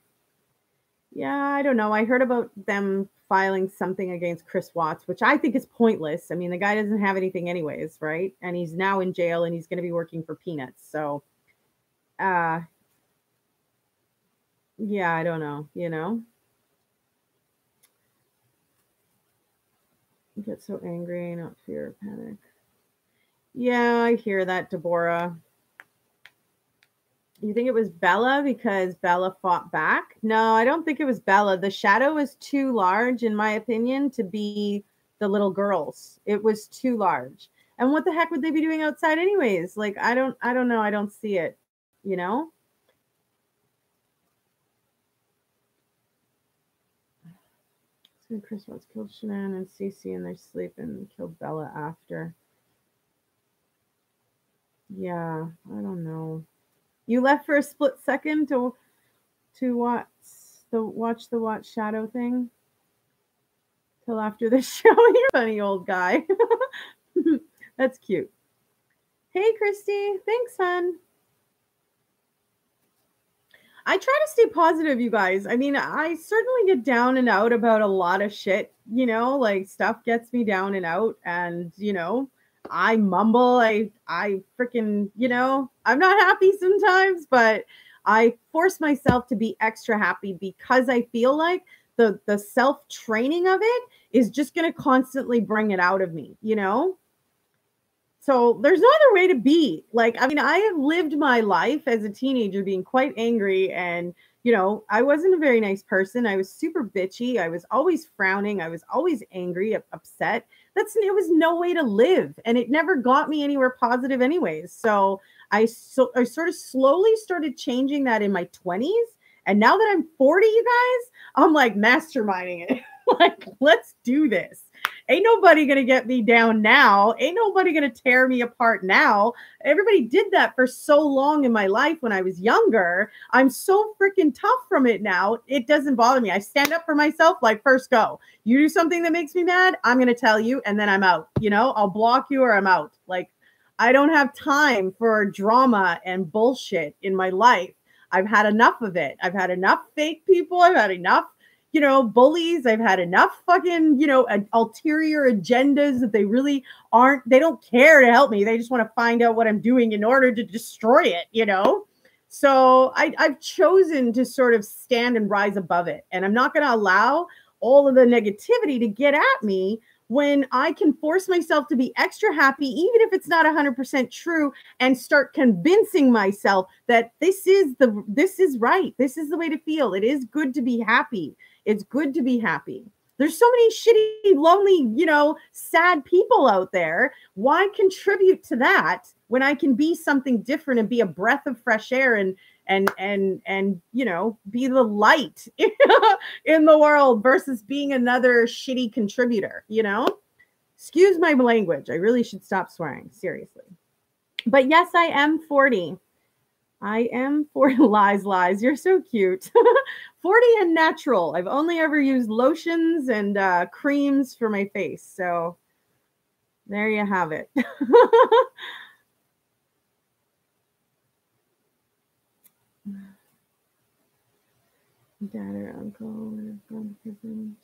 Yeah, I don't know. I heard about them filing something against Chris Watts, which I think is pointless. I mean, the guy doesn't have anything anyways, right? And he's now in jail, and he's going to be working for peanuts. So, yeah, I don't know, you know? You get so angry, not fear or panic. Yeah, I hear that, Deborah. You think it was Bella because Bella fought back? No, I don't think it was Bella. The shadow was too large, in my opinion, to be the little girls. It was too large. And what the heck would they be doing outside anyways? Like, I don't know. I don't see it, you know? So Chris Watts killed Shanann and Cece in their sleep and killed Bella after. Yeah, I don't know. You left for a split second to watch the shadow thing till after the show. You're a funny old guy. That's cute. Hey, Christy. Thanks, hon. I try to stay positive, you guys. I mean, I certainly get down and out about a lot of shit, you know, like stuff gets me down and out, and, you know, I mumble, I freaking, you know, I'm not happy sometimes, but I force myself to be extra happy because I feel like the self-training of it is just going to constantly bring it out of me, you know? So there's no other way to be. Like, I mean, I have lived my life as a teenager being quite angry, and, you know, I wasn't a very nice person. I was super bitchy. I was always frowning. I was always angry, upset. It was no way to live, and it never got me anywhere positive anyways. So I sort of slowly started changing that in my 20s. And now that I'm 40, you guys, I'm like masterminding it. Like, let's do this. Ain't nobody going to get me down now. Ain't nobody going to tear me apart now. Everybody did that for so long in my life when I was younger. I'm so freaking tough from it now. It doesn't bother me. I stand up for myself like first go. You do something that makes me mad, I'm going to tell you, and then I'm out. You know, I'll block you or I'm out. Like, I don't have time for drama and bullshit in my life. I've had enough of it. I've had enough fake people. I've had enough, you know, bullies. I've had enough fucking, you know, ulterior agendas that they really aren't, they don't care to help me. They just want to find out what I'm doing in order to destroy it, you know? So I've chosen to sort of stand and rise above it. And I'm not going to allow all of the negativity to get at me when I can force myself to be extra happy, even if it's not 100% true, and start convincing myself that this is right. This is the way to feel. It is good to be happy. It's good to be happy. There's so many shitty, lonely, you know, sad people out there. Why contribute to that when I can be something different and be a breath of fresh air and you know, be the light in the world versus being another shitty contributor, you know? Excuse my language. I really should stop swearing, seriously. But yes, I am 40. I am 40. Lies. You're so cute. 40 and natural. I've only ever used lotions and creams for my face. So there you have it. Dad or uncle would have gone to prison.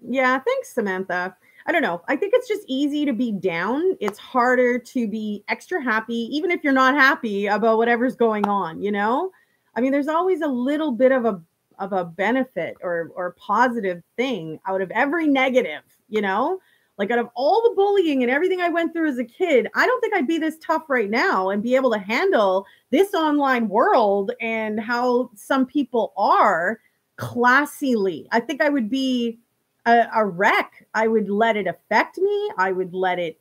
Yeah, thanks, Samantha. I don't know. I think it's just easy to be down. It's harder to be extra happy, even if you're not happy about whatever's going on, you know? I mean, there's always a little bit of a of a benefit or positive thing out of every negative, you know? Like out of all the bullying and everything I went through as a kid, I don't think I'd be this tough right now and be able to handle this online world and how some people are classily. I think I would be a wreck. I would let it affect me. I would let it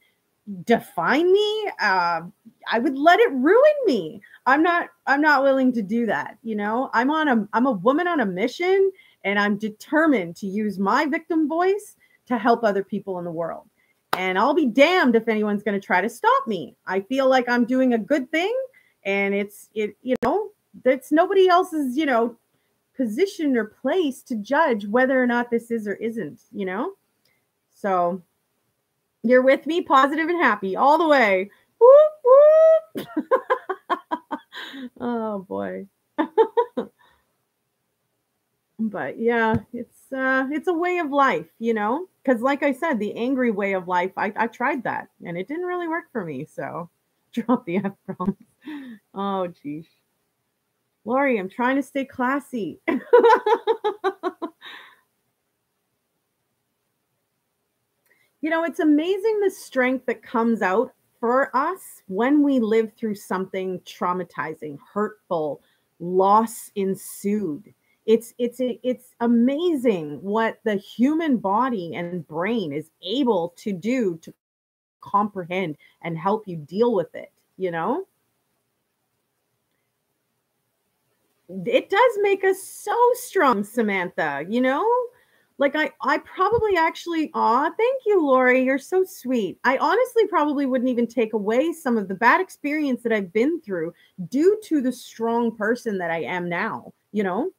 define me. I would let it ruin me. I'm not willing to do that. You know, I'm a woman on a mission, and I'm determined to use my victim voice to help other people in the world. And I'll be damned if anyone's going to try to stop me. I feel like I'm doing a good thing, and it, you know, that's nobody else's, you know, position or place to judge whether or not this is or isn't, you know? So you're with me, positive and happy all the way. Whoop, whoop. Oh boy. But yeah, it's a way of life, you know, because like I said, the angry way of life, I tried that and it didn't really work for me. So drop the F bomb. Oh, geez. Lori, I'm trying to stay classy. You know, it's amazing the strength that comes out for us when we live through something traumatizing, hurtful, loss ensued. It's amazing what the human body and brain is able to do to comprehend and help you deal with it, you know? It does make us so strong, Samantha, you know? Like I probably actually, aw, thank you, Lori. You're so sweet. I honestly probably wouldn't even take away some of the bad experience that I've been through due to the strong person that I am now, you know?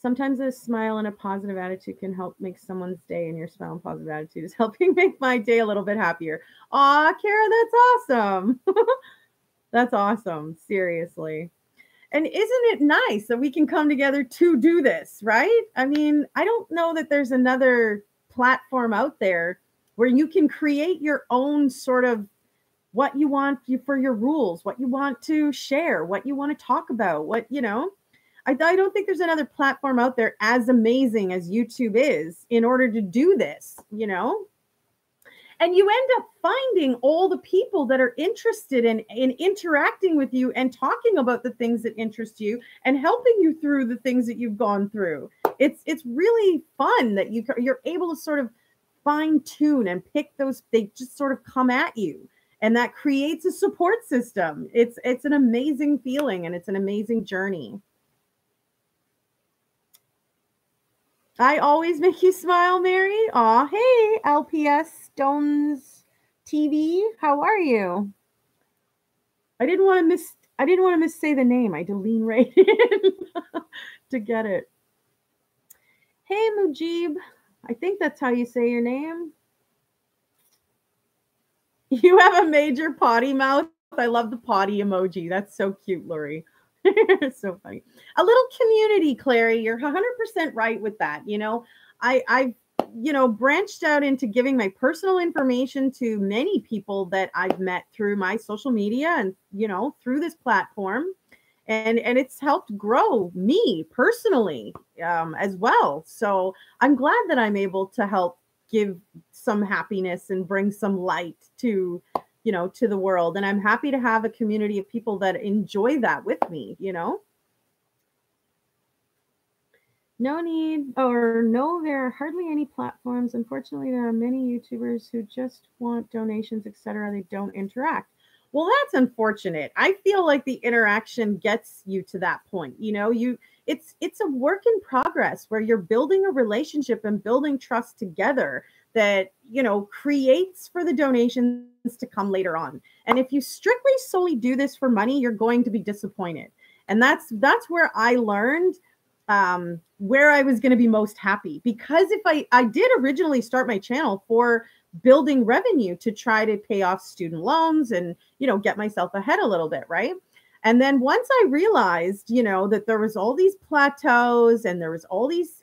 Sometimes a smile and a positive attitude can help make someone's day, and your smile and positive attitude is helping make my day a little bit happier. Aw, Kara, that's awesome. That's awesome. Seriously. And isn't it nice that we can come together to do this, right? I mean, I don't know that there's another platform out there where you can create your own sort of what you want for your rules, what you want to share, what you want to talk about, what, you know. I don't think there's another platform out there as amazing as YouTube is in order to do this, you know? And you end up finding all the people that are interested in interacting with you and talking about the things that interest you and helping you through the things that you've gone through. It's really fun that you're able to sort of fine tune and pick those, they just sort of come at you. And that creates a support system. It's an amazing feeling, and it's an amazing journey. I always make you smile, Mary. Aw, hey, LPS Stones TV. How are you? I didn't want to say the name. I had to lean right in to get it. Hey, Mujib. I think that's how you say your name. You have a major potty mouth. I love the potty emoji. That's so cute, Lori. So funny. A little community, Clary. You're 100% right with that. You know, I've, you know, branched out into giving my personal information to many people that I've met through my social media and, you know, through this platform. And it's helped grow me personally as well. So I'm glad that I'm able to help give some happiness and bring some light to, you know, to the world. And I'm happy to have a community of people that enjoy that with me, you know? No need, or no, there are hardly any platforms. Unfortunately, there are many YouTubers who just want donations, etc. They don't interact. Well, that's unfortunate. I feel like the interaction gets you to that point. You know, it's a work in progress where you're building a relationship and building trust together that, you know, creates for the donations to come later on. And if you strictly solely do this for money, you're going to be disappointed. And that's where I learned where I was going to be most happy. Because if I did originally start my channel for building revenue to try to pay off student loans and, you know, get myself ahead a little bit, right? And then once I realized, you know, that there was all these plateaus and there was all these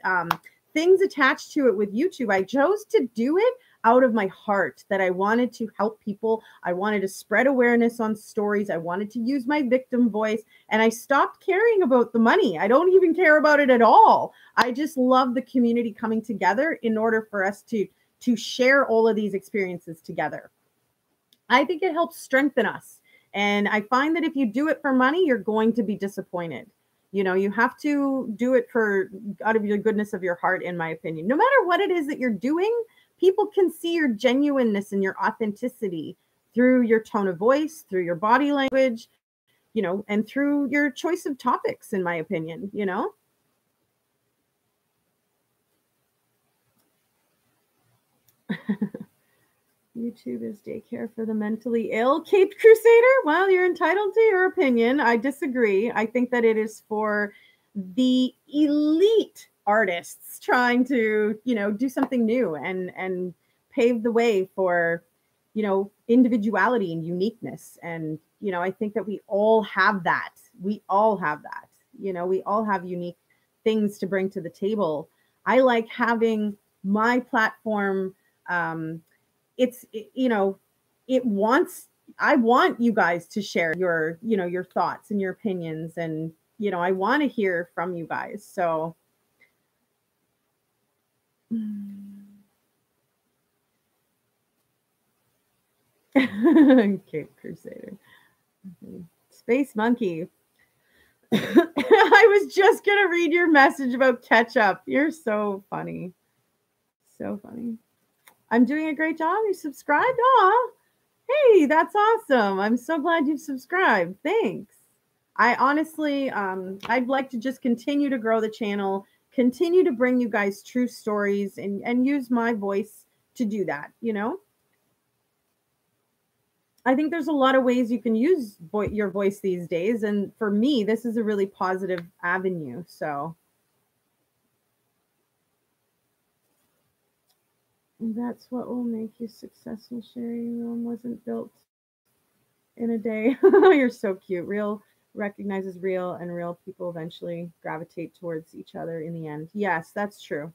things attached to it with YouTube. I chose to do it out of my heart, that I wanted to help people. I wanted to spread awareness on stories. I wanted to use my victim voice, and I stopped caring about the money. I don't even care about it at all. I just love the community coming together in order for us to share all of these experiences together. I think it helps strengthen us. And I find that if you do it for money, you're going to be disappointed. You know, you have to do it for out of the goodness of your heart, in my opinion. No matter what it is that you're doing, people can see your genuineness and your authenticity through your tone of voice, through your body language, you know, and through your choice of topics, in my opinion, you know. YouTube is daycare for the mentally ill. Caped Crusader, well, you're entitled to your opinion. I disagree. I think that it is for the elite artists trying to, you know, do something new and pave the way for, you know, individuality and uniqueness. And, you know, I think that we all have that. We all have that. You know, we all have unique things to bring to the table. I like having my platform. I want you guys to share your, you know, your thoughts and your opinions, and, you know, I want to hear from you guys. So Cape Crusader. Space Monkey. I was just going to read your message about ketchup. You're so funny. So funny. I'm doing a great job. You subscribed? Aw, hey, that's awesome. I'm so glad you've subscribed. Thanks. I honestly, I'd like to just continue to grow the channel, continue to bring you guys true stories, and use my voice to do that, you know? I think there's a lot of ways you can use your voice these days. And for me, this is a really positive avenue, so... That's what will make you successful, Sherry. Rome wasn't built in a day. You're so cute. Real recognizes real, and real people eventually gravitate towards each other in the end. Yes, that's true.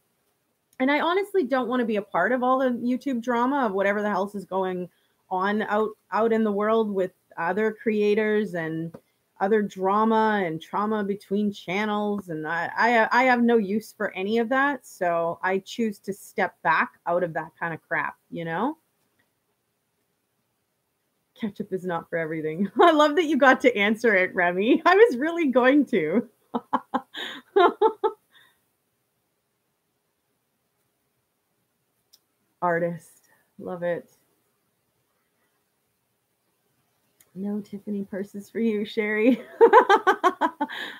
And I honestly don't want to be a part of all the YouTube drama of whatever the hell is going on out in the world with other creators and other drama and trauma between channels, and I have no use for any of that, so I choose to step back out of that kind of crap, you know? Ketchup is not for everything. I love that you got to answer it, Remy. I was really going to. Artist. Love it. No Tiffany purses for you, Sherry.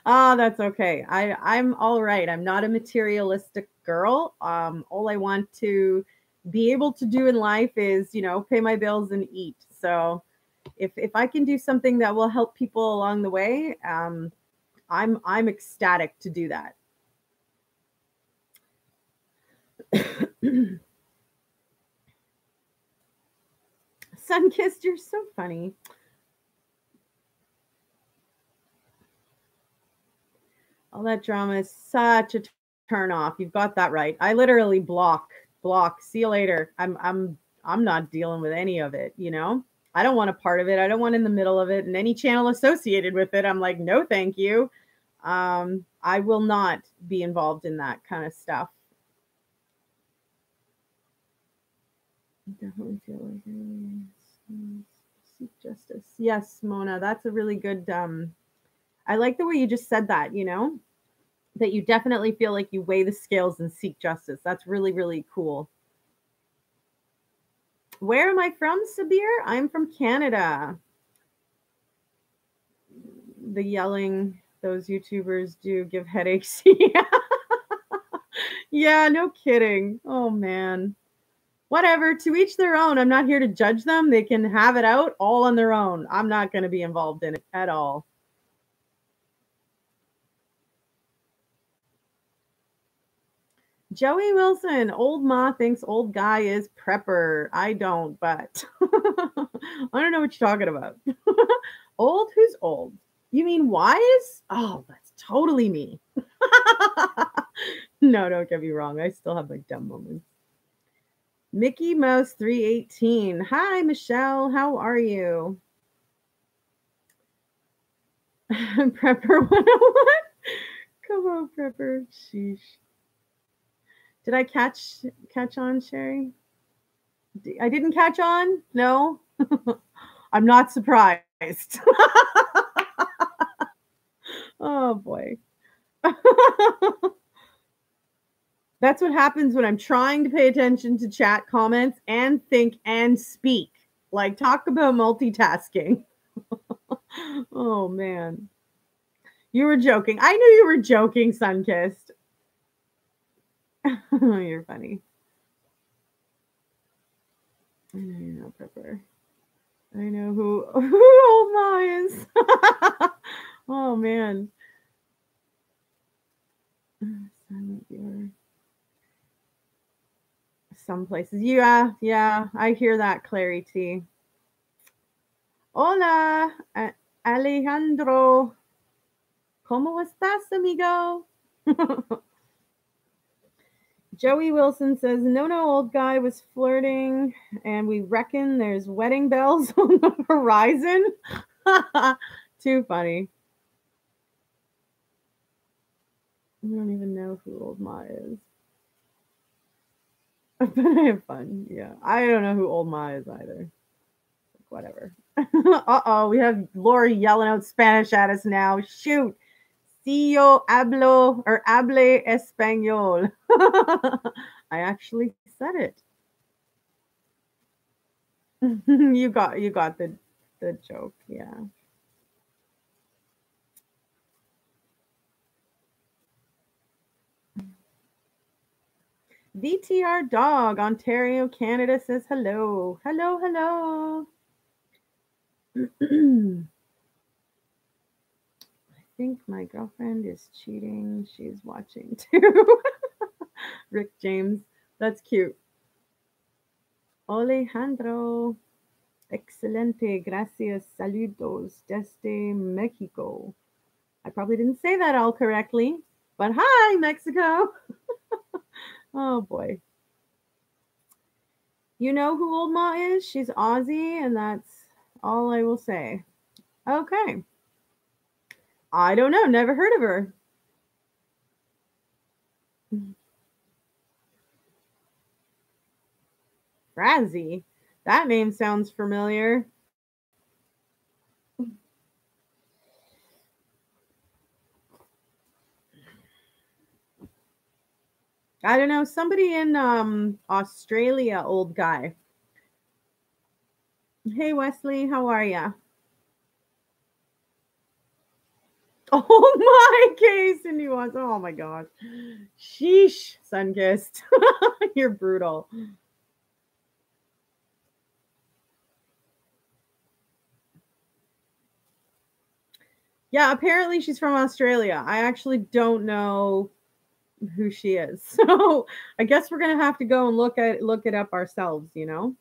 That's okay. I'm all right. I'm not a materialistic girl. All I want to be able to do in life is, you know, pay my bills and eat. So if I can do something that will help people along the way, I'm ecstatic to do that. Sunkissed, you're so funny. All that drama is such a turn off. You've got that right. I literally block. See you later. I'm not dealing with any of it. You know, I don't want a part of it. I don't want in the middle of it, and any channel associated with it. I'm like, no, thank you. I will not be involved in that kind of stuff. I definitely feel like I seek justice. Yes, Mona, that's a really good. I like the way you just said that. You know, that you definitely feel like you weigh the scales and seek justice. That's really, really cool. Where am I from, Sabir? I'm from Canada. The yelling those YouTubers do give headaches. Yeah, no kidding. Oh, man. Whatever. To each their own. I'm not here to judge them. They can have it out all on their own. I'm not going to be involved in it at all. Joey Wilson, old ma thinks old guy is prepper. I don't, but I don't know what you're talking about. Old? Who's old? You mean wise? Oh, that's totally me. No, don't get me wrong. I still have my dumb moments. Mickey Mouse 318. Hi, Michelle. How are you? Prepper 101. Come on, Prepper. Sheesh. Did I catch on, Sherry? I didn't catch on? No? I'm not surprised. Oh, boy. That's what happens when I'm trying to pay attention to chat comments and think and speak. Like, talk about multitasking. Oh, man. You were joking. I knew you were joking, Sunkissed. You're funny. I know you're not Prepper. I know who old Ma is. Oh, man. Silent viewer. Some places. Yeah. I hear that, Clarity. Hola, Alejandro. ¿Cómo estás, amigo? Joey Wilson says, no, old guy was flirting, and we reckon there's wedding bells on the horizon. Too funny. I don't even know who Old Ma is. But I have fun. Yeah. I don't know who Old Ma is either. Whatever. Uh-oh. We have Lori yelling out Spanish at us now. Shoot. Si yo hablo or hable español. I actually said it. You got the joke, yeah. VTR Dog, Ontario, Canada says hello. Hello. I think my girlfriend is cheating. She's watching too. Rick James. That's cute. Alejandro. Excelente. Gracias. Saludos desde Mexico. I probably didn't say that all correctly, but hi, Mexico. Oh, boy. You know who Old Ma is? She's Aussie, and that's all I will say. Okay. I don't know. Never heard of her. Frazzy. That name sounds familiar. I don't know. Somebody in Australia, old guy. Hey, Wesley. How are ya? Oh my, Case, and he wants, oh my gosh. Sheesh, Sunkissed. You're brutal. Yeah, apparently she's from Australia. I actually don't know who she is. So I guess we're gonna have to go and look it up ourselves, you know.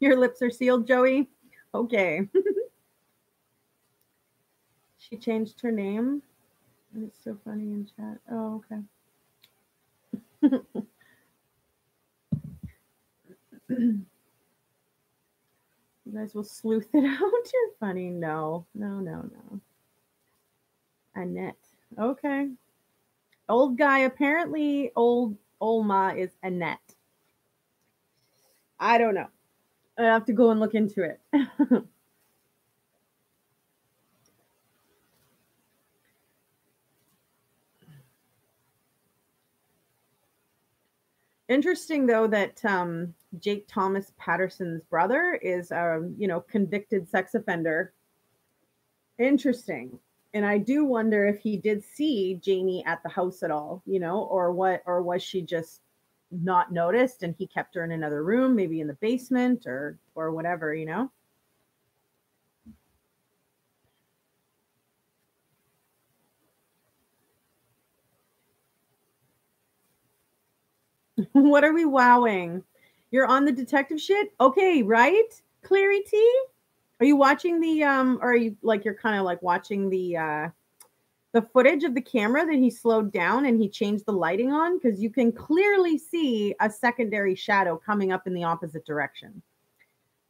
Your lips are sealed, Joey. Okay. She changed her name. It's so funny in chat. Oh, okay. You guys will sleuth it out. You're funny. No. Annette. Okay. Old guy. Apparently, old Ma is Annette. I don't know. I have to go and look into it. Interesting, though, that Jake Thomas Patterson's brother is a convicted sex offender. Interesting. And I do wonder if he did see Jayme at the house at all, or what, or was she just not noticed and he kept her in another room, maybe in the basement or whatever, What are we wowing? You're on the detective shit? Okay, right? Clary T? Are you watching the or are you like you're kind of like watching the footage of the camera that he slowed down and he changed the lighting on? Because you can clearly see a secondary shadow coming up in the opposite direction.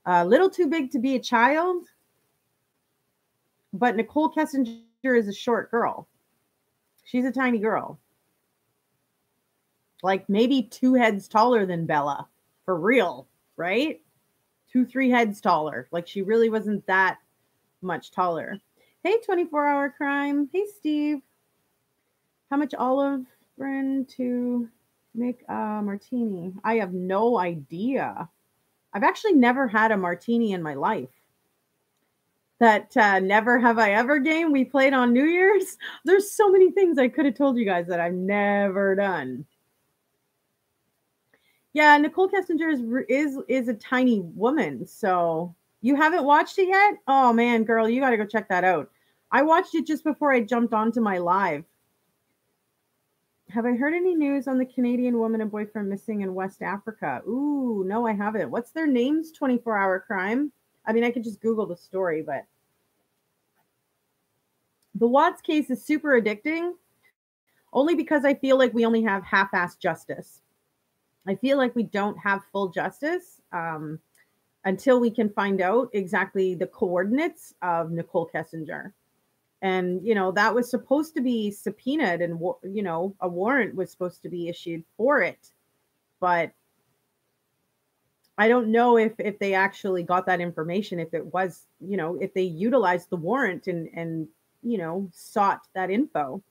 A little too big to be a child, but Nicole Kessinger is a short girl. She's a tiny girl. Like maybe 2 heads taller than Bella. For real, right? 2-3 heads taller. Like she really wasn't that much taller. Hey, 24-hour crime. Hey, Steve. How much olive brine to make a martini? I have no idea. I've actually never had a martini in my life. That never have I ever game we played on New Year's. There's so many things I could have told you guys that I've never done. Yeah, Nicole Kessinger is a tiny woman, so you haven't watched it yet? Oh, man, girl, you got to go check that out. I watched it just before I jumped onto my live. Have I heard any news on the Canadian woman and boyfriend missing in West Africa? Ooh, no, I haven't. What's their names, 24-hour crime? I mean, I could just Google the story, but... The Watts case is super addicting, only because I feel like we only have half-assed justice. I feel like we don't have full justice until we can find out exactly the coordinates of Nicole Kessinger. And, you know, that was supposed to be subpoenaed and, you know, a warrant was supposed to be issued for it. But I don't know if they actually got that information, if it was, you know, if they utilized the warrant and you know, sought that info.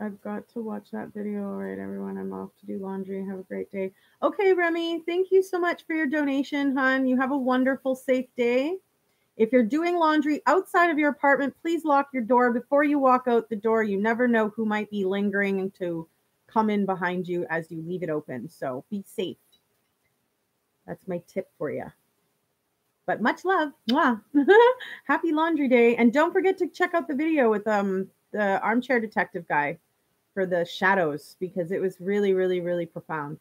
I've got to watch that video. All right, everyone, I'm off to do laundry. Have a great day. Okay, Remy, thank you so much for your donation, hon. You have a wonderful, safe day. If you're doing laundry outside of your apartment, please lock your door before you walk out the door. You never know who might be lingering to come in behind you as you leave it open. So be safe. That's my tip for you. But much love. Mwah. Happy laundry day. And don't forget to check out the video with the Armchair Detective guy for the shadows, because it was really, really, really profound.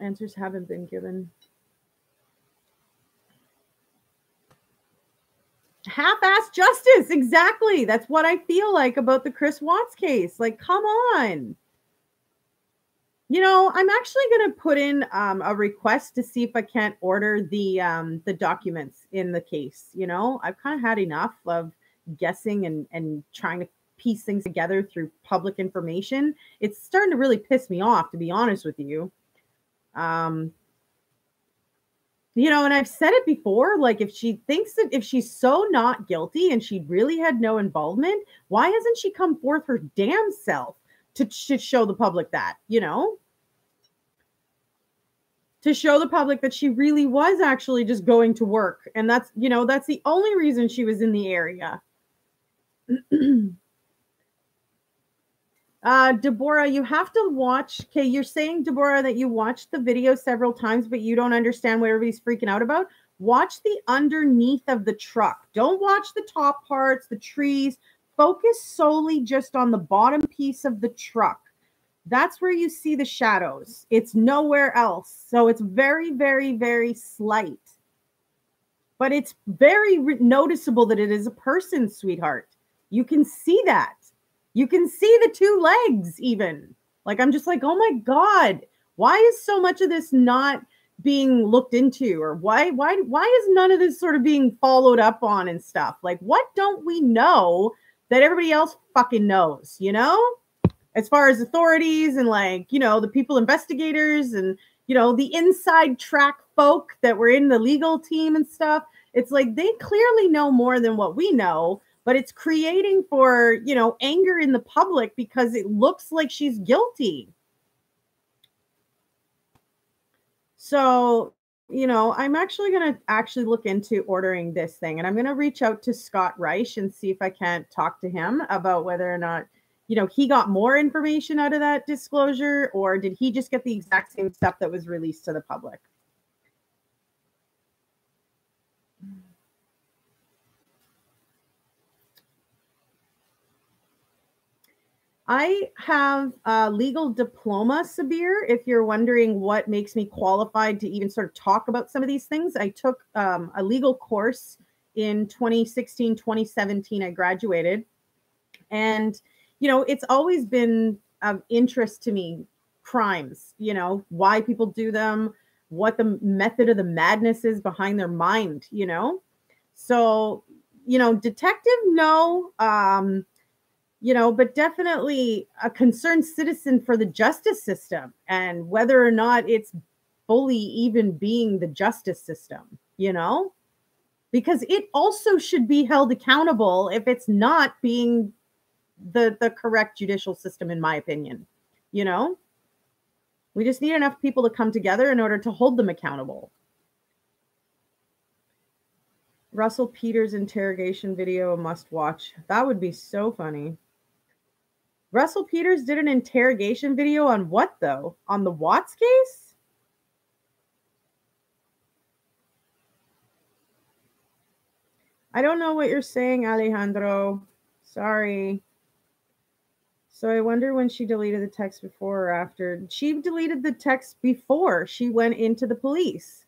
Answers haven't been given. Half-assed justice. Exactly. That's what I feel like about the Chris Watts case. Like, come on. You know, I'm actually going to put in a request to see if I can't order the documents in the case. You know, I've kind of had enough of guessing and trying to piece things together through public information. It's starting to really piss me off, to be honest with you. You know, and I've said it before, like if she thinks that if she's so not guilty and she really had no involvement, why hasn't she come forth her damn self? To show the public that, you know, to show the public that she really was actually just going to work. And that's, you know, that's the only reason she was in the area. Deborah, you have to watch. Okay, you're saying, Deborah, that you watched the video several times, but you don't understand what everybody's freaking out about. Watch the underneath of the truck. Don't watch the top parts, the trees. Focus solely just on the bottom piece of the truck. That's where you see the shadows. It's nowhere else. So it's very, very, very slight. But it's very noticeable that it is a person, sweetheart. You can see that. You can see the 2 legs even. Like, I'm just like, oh my God. Why is so much of this not being looked into? Or why is none of this sort of being followed up on and stuff? Like, what don't we know that everybody else fucking knows, you know, as far as authorities and like, you know, the people investigators and, you know, the inside track folk that were in the legal team and stuff. It's like they clearly know more than what we know, but it's creating for, you know, anger in the public because it looks like she's guilty. So, you know, I'm actually going to look into ordering this thing, and I'm going to reach out to Scott Reisch and see if I can't talk to him about whether or not, you know, he got more information out of that disclosure, or did he just get the exact same stuff that was released to the public? I have a legal diploma, Sabir. If you're wondering what makes me qualified to even sort of talk about some of these things, I took a legal course in 2016, 2017. I graduated. And, you know, it's always been of interest to me, crimes, you know, why people do them, what the method of the madness is behind their mind, you know. So, you know, detective, no, you know, but definitely a concerned citizen for the justice system and whether or not it's fully even being the justice system, you know, because it also should be held accountable if it's not being the correct judicial system, in my opinion. You know, we just need enough people to come together in order to hold them accountable. Russell Peters interrogation video, must watch. That would be so funny. Russell Peters did an interrogation video on what, though? On the Watts case? I don't know what you're saying, Alejandro. Sorry. So I wonder when she deleted the text before or after. She deleted the text before she went into the police.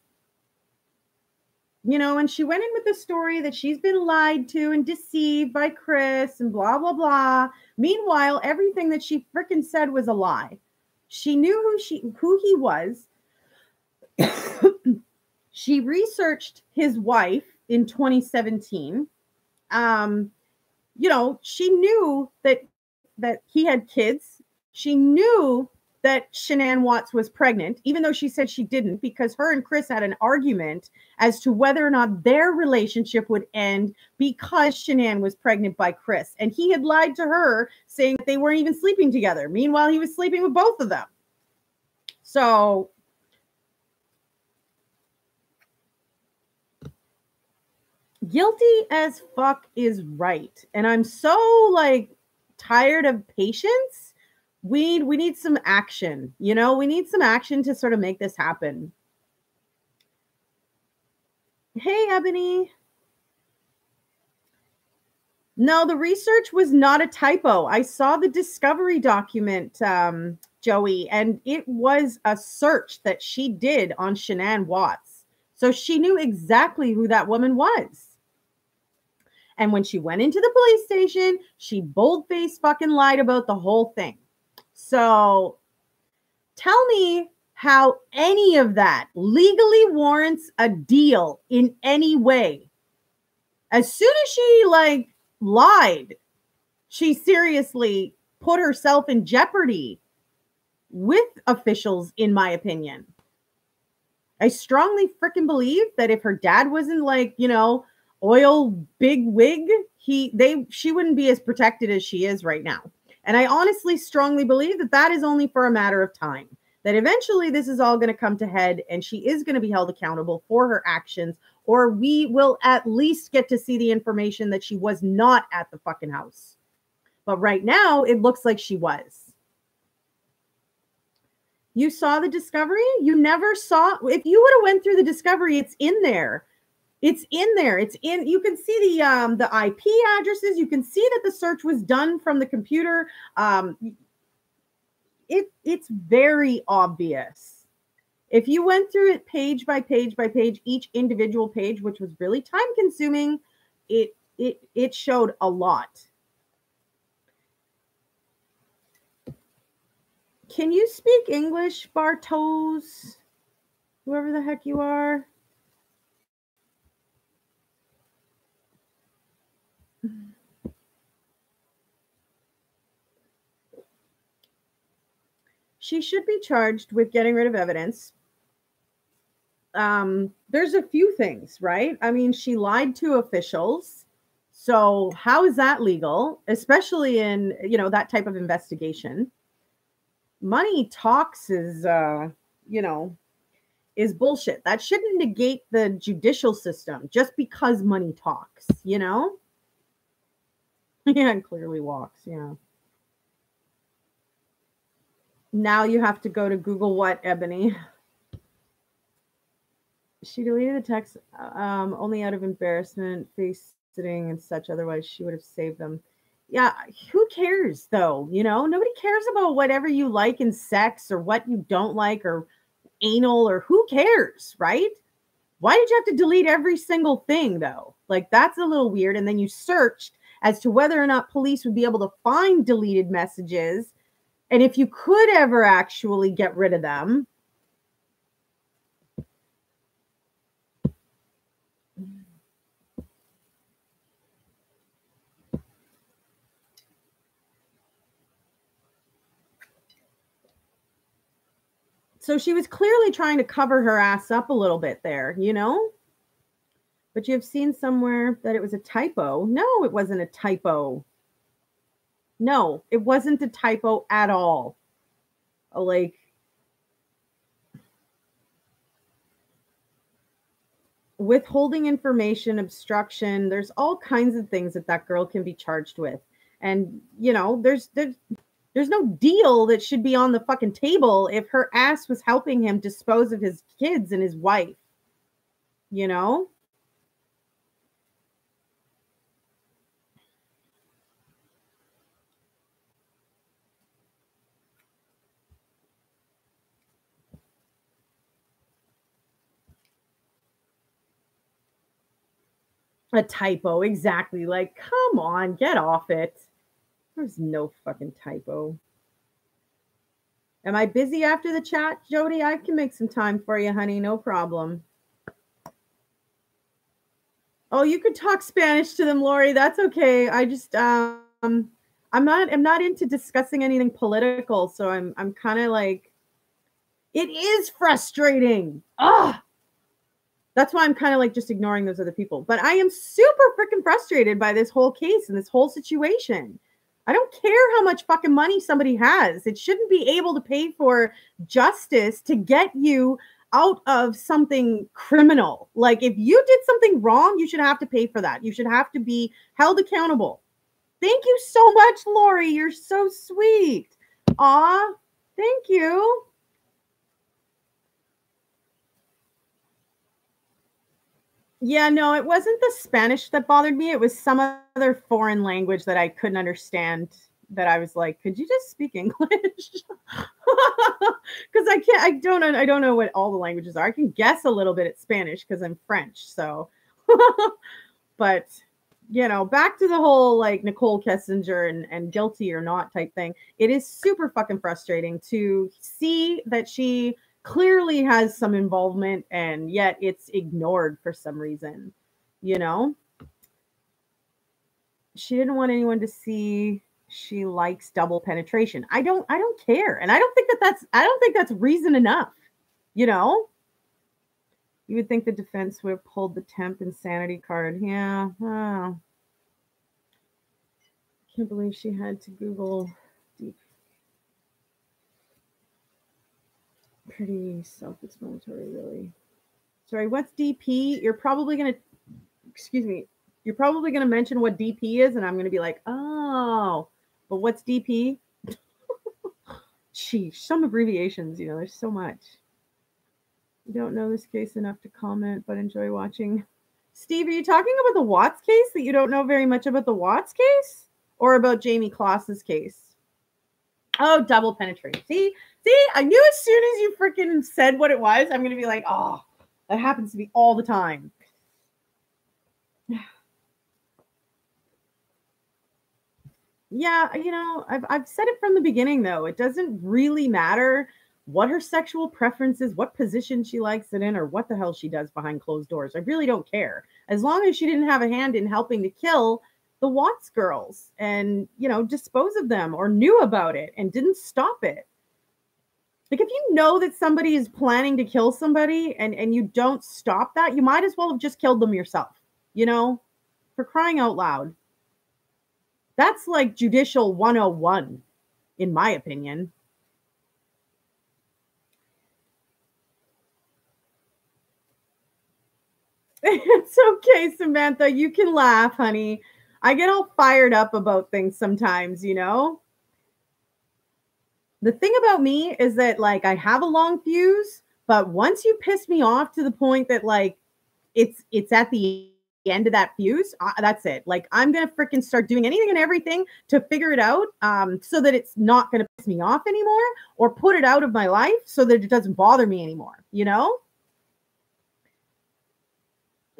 You know, and she went in with the story that she's been lied to and deceived by Chris and blah, blah, blah. Meanwhile, everything that she freaking said was a lie. She knew who he was. She researched his wife in 2017. You know, she knew that he had kids. She knew that Shanann Watts was pregnant, even though she said she didn't, because her and Chris had an argument as to whether or not their relationship would end because Shanann was pregnant by Chris. And he had lied to her, saying that they weren't even sleeping together. Meanwhile, he was sleeping with both of them. So, guilty as fuck is right. And I'm so, like, tired of patience. We need some action, you know, we need some action to sort of make this happen. Hey, Ebony. No, the research was not a typo. I saw the discovery document, Joey, and it was a search that she did on Shanann Watts. So she knew exactly who that woman was. And when she went into the police station, she bold-faced fucking lied about the whole thing. So tell me how any of that legally warrants a deal in any way. As soon as she, like, lied, she seriously put herself in jeopardy with officials, in my opinion. I strongly freaking believe that if her dad wasn't, like, you know, oil big wig, she wouldn't be as protected as she is right now. And I honestly strongly believe that that is only for a matter of time, that eventually this is all going to come to head and she is going to be held accountable for her actions, or we will at least get to see the information that she was not at the fucking house. But right now it looks like she was. You saw the discovery? You never saw. If you would have went through the discovery, it's in there. It's in there. It's in. You can see the IP addresses. You can see that the search was done from the computer. It's very obvious. If you went through it page by page by page, each individual page, which was really time consuming, it showed a lot. Can you speak English, Bartos? Whoever the heck you are. She should be charged with getting rid of evidence. There's a few things, right? I mean, she lied to officials. So how is that legal? Especially in, you know, that type of investigation. Money talks is, you know, is bullshit. That shouldn't negate the judicial system just because money talks, you know? Yeah, and clearly walks, yeah. Now you have to go to Google what, Ebony? She deleted the text only out of embarrassment, face sitting and such. Otherwise, she would have saved them. Yeah, who cares though? You know, nobody cares about whatever you like in sex or what you don't like or anal or who cares, right? Why did you have to delete every single thing though? Like, that's a little weird. And then you searched as to whether or not police would be able to find deleted messages and if you could ever actually get rid of them. So she was clearly trying to cover her ass up a little bit there, you know? But you have seen somewhere that it was a typo. No, it wasn't a typo. No, it wasn't a typo at all. Like, withholding information, obstruction, there's all kinds of things that that girl can be charged with. And, you know, there's no deal that should be on the fucking table if her ass was helping him dispose of his kids and his wife, you know? A typo, exactly. Like, come on, get off it. There's no fucking typo. Am I busy after the chat, Jody? I can make some time for you, honey. No problem. Oh, you could talk Spanish to them, Lori. That's okay. I just I'm not into discussing anything political, so I'm kind of like, it is frustrating. Ah. That's why I'm kind of like just ignoring those other people. But I am super freaking frustrated by this whole case and this whole situation. I don't care how much fucking money somebody has. It shouldn't be able to pay for justice to get you out of something criminal. Like, if you did something wrong, you should have to pay for that. You should have to be held accountable. Thank you so much, Lori. You're so sweet. Aw, thank you. Yeah, no, it wasn't the Spanish that bothered me. It was some other foreign language that I couldn't understand that I was like, could you just speak English? Because I don't know what all the languages are. I can guess a little bit at Spanish because I'm French. So, but, you know, back to the whole like Nicole Kessinger and guilty or not type thing. It is super fucking frustrating to see that she clearly has some involvement and yet it's ignored for some reason, you know? She didn't want anyone to see she likes double penetration. I don't care. And I don't think that's reason enough, you know? You would think the defense would have pulled the temp insanity card. Yeah. Wow. Can't believe she had to Google. Pretty self-explanatory, really. Sorry, what's DP? You're probably going to, excuse me, you're probably going to mention what DP is, and I'm going to be like, oh, but what's DP? Sheesh, some abbreviations, you know, there's so much. I don't know this case enough to comment, but enjoy watching. Steve, are you talking about the Watts case that you don't know very much about the Watts case? Or about Jayme Closs's case? Oh, double penetration. See, I knew as soon as you freaking said what it was, I'm going to be like, oh, that happens to me all the time. Yeah, you know, I've said it from the beginning, though. It doesn't really matter what her sexual preference is, what position she likes it in, or what the hell she does behind closed doors. I really don't care. As long as she didn't have a hand in helping to kill the Watts girls and, you know, dispose of them or knew about it and didn't stop it. Like, if you know that somebody is planning to kill somebody and you don't stop that, you might as well have just killed them yourself, you know, for crying out loud. That's like judicial 101, in my opinion. It's okay, Samantha. You can laugh, honey. I get all fired up about things sometimes, you know? The thing about me is that, like, I have a long fuse, but once you piss me off to the point that, like, it's at the end of that fuse, that's it. Like, I'm going to freaking start doing anything and everything to figure it out so that it's not going to piss me off anymore, or put it out of my life so that it doesn't bother me anymore, you know?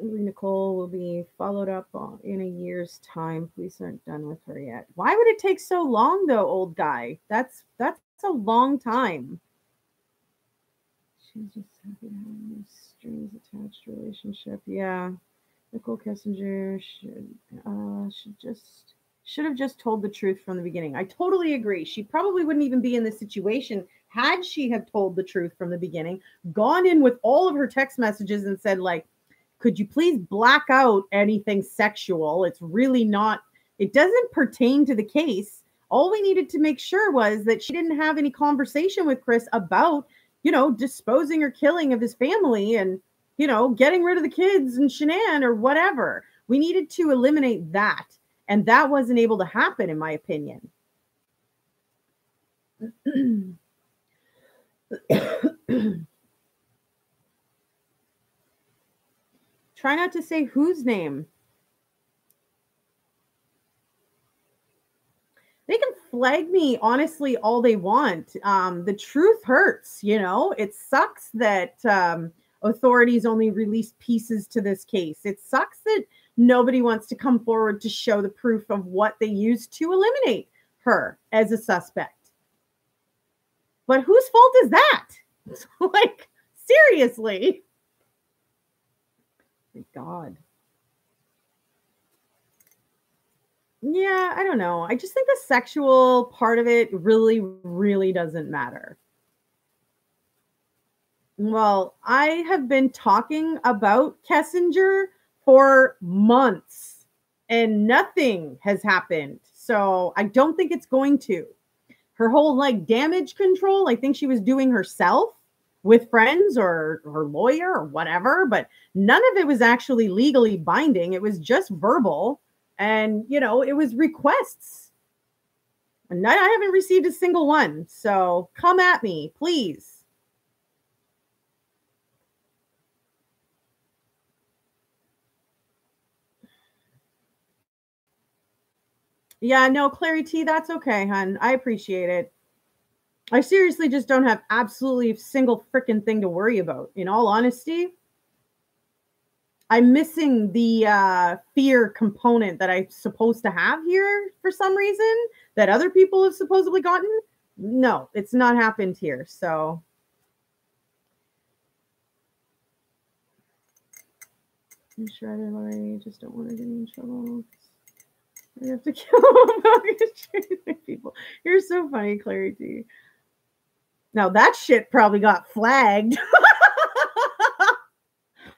Nicole will be followed up in a year's time. Police aren't done with her yet. Why would it take so long, though, old guy? That's a long time. She's just happy to have a strings-attached relationship. Yeah. Nicole Kessinger should have just told the truth from the beginning. I totally agree. She probably wouldn't even be in this situation had she have told the truth from the beginning, gone in with all of her text messages and said, like, could you please black out anything sexual? It's really not, it doesn't pertain to the case. All we needed to make sure was that she didn't have any conversation with Chris about, you know, disposing or killing of his family and, you know, getting rid of the kids and Shanann or whatever. We needed to eliminate that. And that wasn't able to happen, in my opinion. Try not to say whose name. They can flag me, honestly, all they want. The truth hurts, you know? It sucks that authorities only released pieces to this case. It sucks that nobody wants to come forward to show the proof of what they used to eliminate her as a suspect. But whose fault is that? Like, seriously. God. Yeah, I don't know. I just think the sexual part of it really, really doesn't matter. Well, I have been talking about Kessinger for months and nothing has happened. So I don't think it's going to. Her whole like damage control, I think she was doing herself, with friends or her lawyer or whatever, but none of it was actually legally binding. It was just verbal. And, you know, it was requests. And I haven't received a single one. So come at me, please. Yeah, no, Clary T, that's okay, hon. I appreciate it. I seriously just don't have absolutely a single freaking thing to worry about. In all honesty, I'm missing the fear component that I'm supposed to have here for some reason that other people have supposedly gotten. No, it's not happened here. So I'm sure I just don't want to get in trouble. I have to kill all people. You're so funny, Clary T. Now that shit probably got flagged.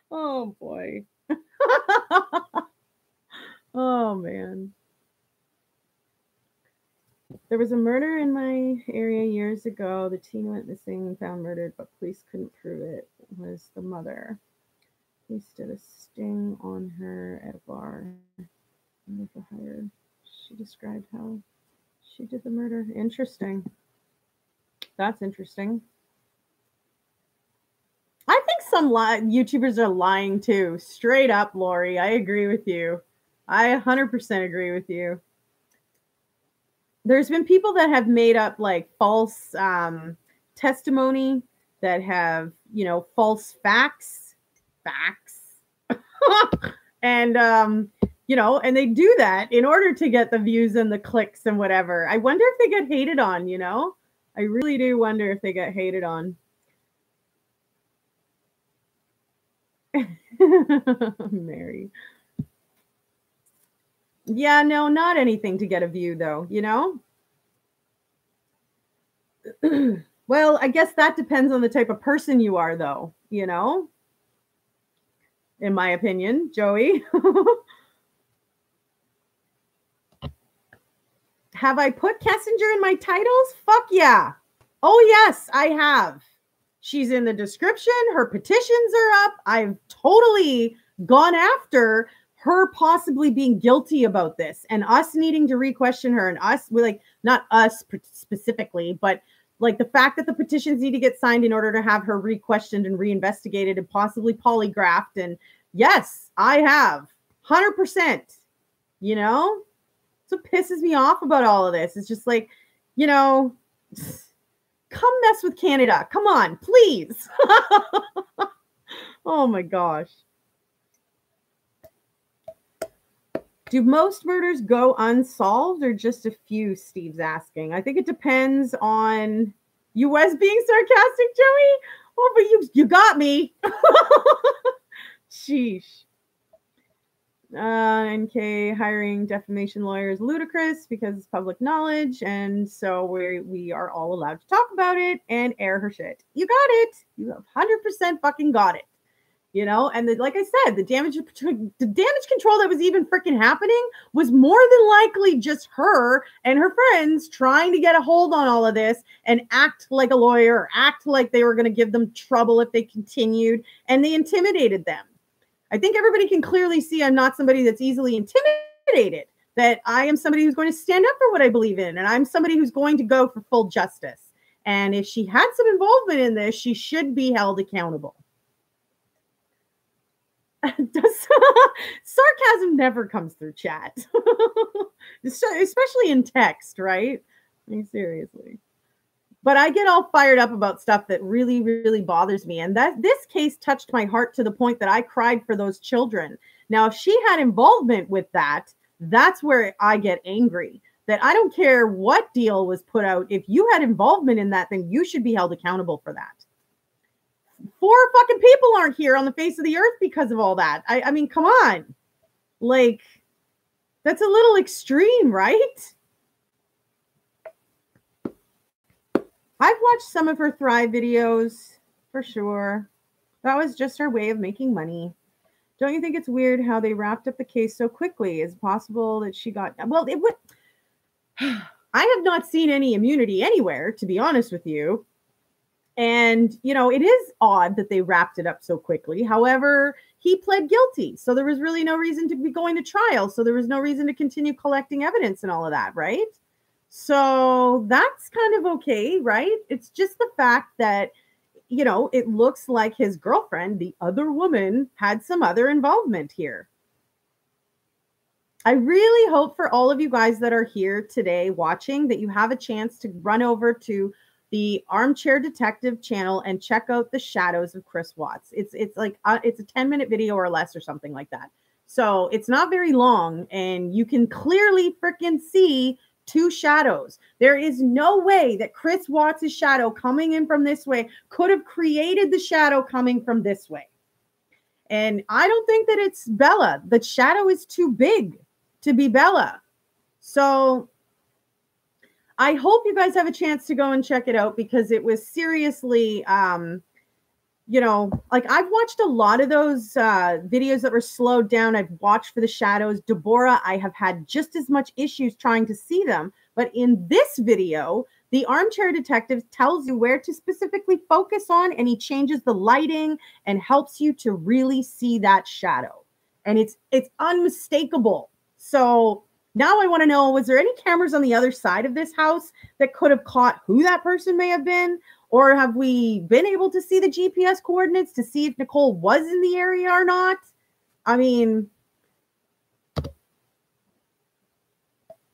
Oh boy. Oh man. There was a murder in my area years ago. The teen went missing and found murdered, but police couldn't prove it. It was the mother. Police did a sting on her at a bar with a hire. She described how she did the murder. Interesting. That's interesting. I think some YouTubers are lying too. Straight up, Lori. I agree with you. I 100% agree with you. There's been people that have made up like false testimony, that have, you know, false facts. And, you know, and they do that in order to get the views and the clicks and whatever. I wonder if they get hated on, you know? I really do wonder if they got hated on. Mary. Yeah, no, not anything to get a view, though, you know? Well, I guess that depends on the type of person you are, though, you know? In my opinion, Joey. Have I put Kessinger in my titles? Fuck yeah. Oh, yes, I have. She's in the description. Her petitions are up. I've totally gone after her possibly being guilty about this and us needing to re-question her, and us, like, not us specifically, but like the fact that the petitions need to get signed in order to have her re-questioned and re-investigated and possibly polygraphed. And yes, I have. 100%, you know? So it pisses me off about all of this. It's just like, you know, come mess with Canada. Come on, please. Oh my gosh. Do most murders go unsolved or just a few? Steve's asking. I think it depends on you. Was being sarcastic, Joey? Oh, but you got me. Sheesh. NK hiring defamation lawyers ludicrous because it's public knowledge, and so we are all allowed to talk about it and air her shit. You got it. You have 100% fucking got it. You know, and like I said, the damage control that was even freaking happening was more than likely just her and her friends trying to get a hold on all of this and act like a lawyer, or act like they were going to give them trouble if they continued, and they intimidated them. I think everybody can clearly see I'm not somebody that's easily intimidated, that I am somebody who's going to stand up for what I believe in, and I'm somebody who's going to go for full justice. And if she had some involvement in this, she should be held accountable. Sarcasm never comes through chat, especially in text, right? I mean, seriously. But I get all fired up about stuff that really, really bothers me. And that this case touched my heart to the point that I cried for those children. Now, if she had involvement with that, that's where I get angry. That I don't care what deal was put out. If you had involvement in that, then you should be held accountable for that. 4 fucking people aren't here on the face of the earth because of all that. I mean, come on. Like, that's a little extreme, right? I've watched some of her Thrive videos, for sure. That was just her way of making money. Don't you think it's weird how they wrapped up the case so quickly? Is it possible that she got... Well, it would... I have not seen any immunity anywhere, to be honest with you. And, you know, it is odd that they wrapped it up so quickly. However, he pled guilty. So there was really no reason to be going to trial. So there was no reason to continue collecting evidence and all of that, right? So that's kind of okay, right? It's just the fact that, you know, it looks like his girlfriend, the other woman, had some other involvement here. I really hope for all of you guys that are here today watching that you have a chance to run over to the Armchair Detective channel and check out The Shadows of Chris Watts. It's like it's a 10-minute video or less or something like that. So it's not very long, and you can clearly freaking see 2 shadows. There is no way that Chris Watts's shadow coming in from this way could have created the shadow coming from this way. And I don't think that it's Bella. The shadow is too big to be Bella. So I hope you guys have a chance to go and check it out, because it was seriously, you know, like I've watched a lot of those videos that were slowed down. I've watched for the shadows. Deborah, I have had just as much issues trying to see them. But in this video, the Armchair Detective tells you where to specifically focus on, and he changes the lighting and helps you to really see that shadow. And it's unmistakable. So now I want to know, was there any cameras on the other side of this house that could have caught who that person may have been? Or have we been able to see the GPS coordinates to see if Nicole was in the area or not? I mean,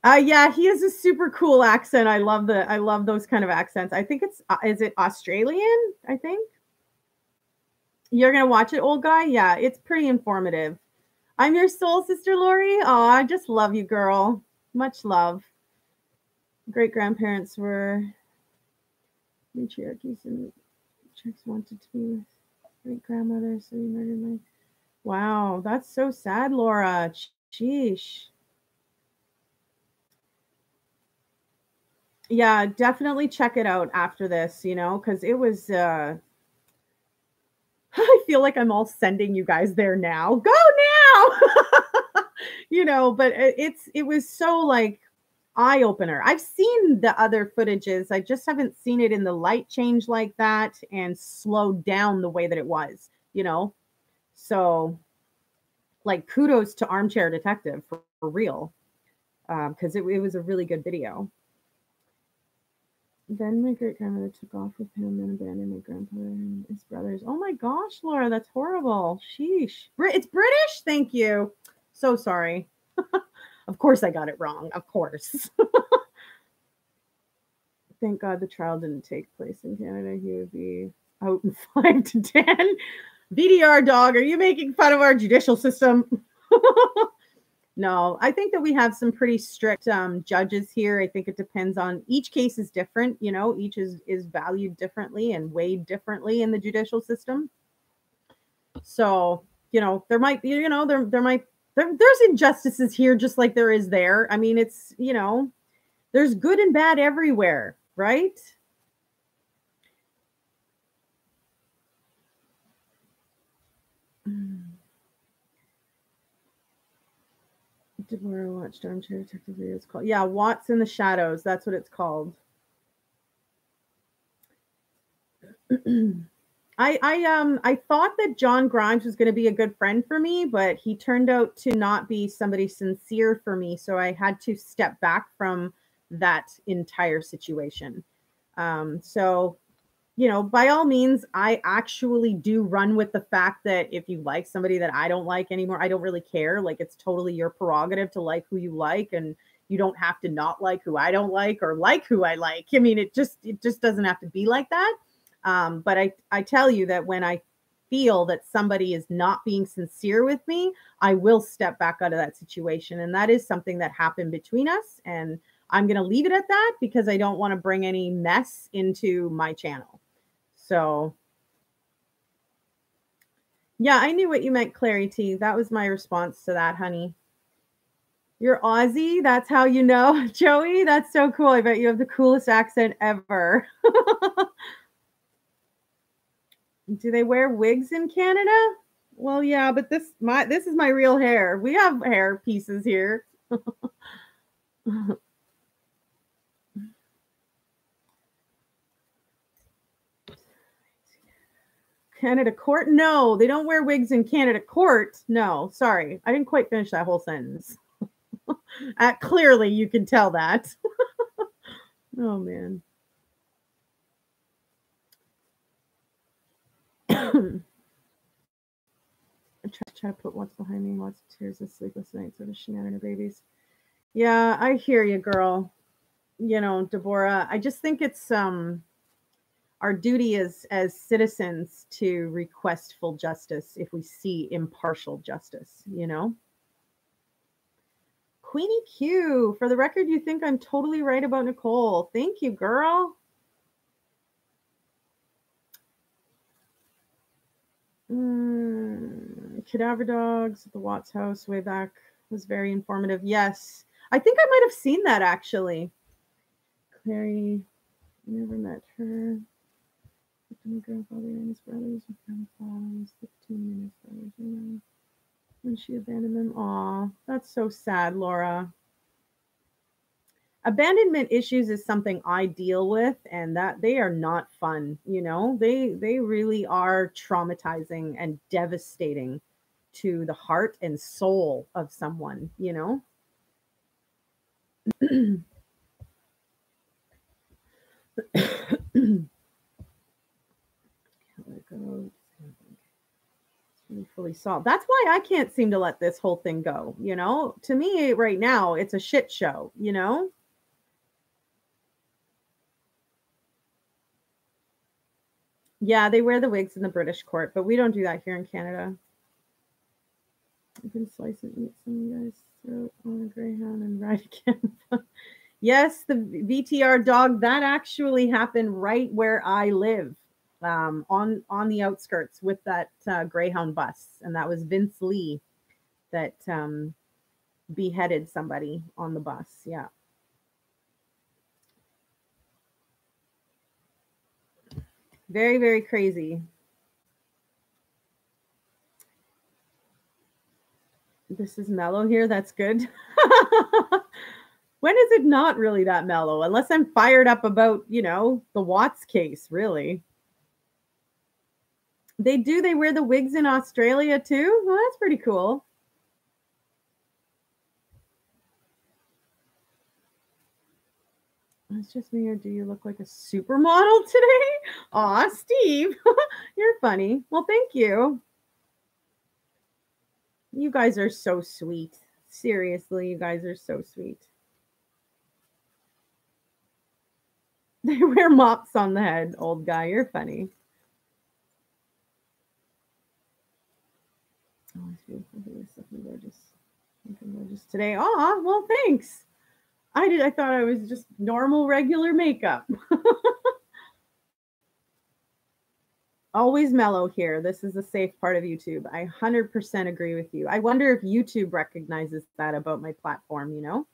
yeah, he has a super cool accent. I love those kind of accents. I think it's, is it Australian? I think. You're going to watch it, old guy? Yeah, it's pretty informative. I'm your soul sister, Lori. Oh, I just love you, girl. Much love. Great-grandparents were matriarchies, and chicks wanted to be with great-grandmother, so he murdered my... Wow, that's so sad, Laura. Sheesh. Yeah, definitely check it out after this, you know, because it was... I feel like I'm all sending you guys there now. Go now! You know, but it was so like eye-opener. I've seen the other footages. I just haven't seen it in the light change like that and slowed down the way that it was, you know? So like kudos to Armchair Detective for real. Because it was a really good video. Then my great-grandmother took off with him and abandoned my grandfather and his brothers. Oh my gosh, Laura, that's horrible. Sheesh. It's British? Thank you. So sorry. Of course I got it wrong. Of course. Thank God the trial didn't take place in Canada. He would be out in 5 to 10. VDR dog, are you making fun of our judicial system? No, I think that we have some pretty strict judges here. I think it depends on each case is different. You know, each is valued differently and weighed differently in the judicial system. So, you know, there might be, you know, there's injustices here just like there is there. I mean, it's, you know, there's good and bad everywhere, right? Deborah watched Armchair Detective videos called. Yeah, Watts in the Shadows. That's what it's called. I thought that John Grimes was going to be a good friend for me, but he turned out to not be somebody sincere for me. So I had to step back from that entire situation. So, you know, by all means, I actually do run with the fact that if you like somebody that I don't like anymore, I don't really care. Like, it's totally your prerogative to like who you like, and you don't have to not like who I don't like or like who I like. I mean, it just doesn't have to be like that. But I tell you that when I feel that somebody is not being sincere with me, I will step back out of that situation. And that is something that happened between us. And I'm going to leave it at that because I don't want to bring any mess into my channel. So, yeah, I knew what you meant, Clary T. That was my response to that, honey. You're Aussie. That's how you know. Joey, that's so cool. I bet you have the coolest accent ever. Do they wear wigs in Canada? Well, yeah, but this is my real hair. We have hair pieces here. Canada court? No, they don't wear wigs in Canada court. No, sorry. I didn't quite finish that whole sentence. Clearly, you can tell that. Oh, man. I try to put what's behind me, lots of tears and sleepless nights over Shanann and her babies. Yeah, I hear you, girl. You know, Deborah, I just think it's our duty as citizens to request full justice if we see impartial justice, you know? Queenie Q, for the record, you think I'm totally right about Nicole. Thank you, girl. Cadaver Dogs at the Watts house way back was very informative. Yes, I think I might have seen that actually. Clary, never met her. My grandfather and his brothers, my grandfather was 15 and his brothers, and when she abandoned them. Aw, that's so sad, Laura. Abandonment issues is something I deal with, and that they are not fun. You know, they really are traumatizing and devastating to the heart and soul of someone, you know. Fully solved. That's why I can't seem to let this whole thing go. You know, to me right now, it's a shit show, you know. Yeah, they wear the wigs in the British court, but we don't do that here in Canada. You can slice and eat some guy's throat on a greyhound and ride again. Yes, the VTR dog, that actually happened right where I live, on the outskirts with that greyhound bus. And that was Vince Li that beheaded somebody on the bus. Yeah. Very, very crazy. This is mellow here. That's good. When is it not really that mellow? Unless I'm fired up about, you know, the Watts case, really. They do. They wear the wigs in Australia, too. Well, that's pretty cool. It's just me, or do you look like a supermodel today? Aw, Steve, you're funny. Well, thank you. You guys are so sweet. Seriously, you guys are so sweet. They wear mops on the head, old guy. You're funny. Oh, it's beautiful. There's something gorgeous. Something gorgeous today. Aw, well, thanks. I thought I was just normal, regular makeup. Always mellow here. This is a safe part of YouTube. I 100% agree with you. I wonder if YouTube recognizes that about my platform, you know?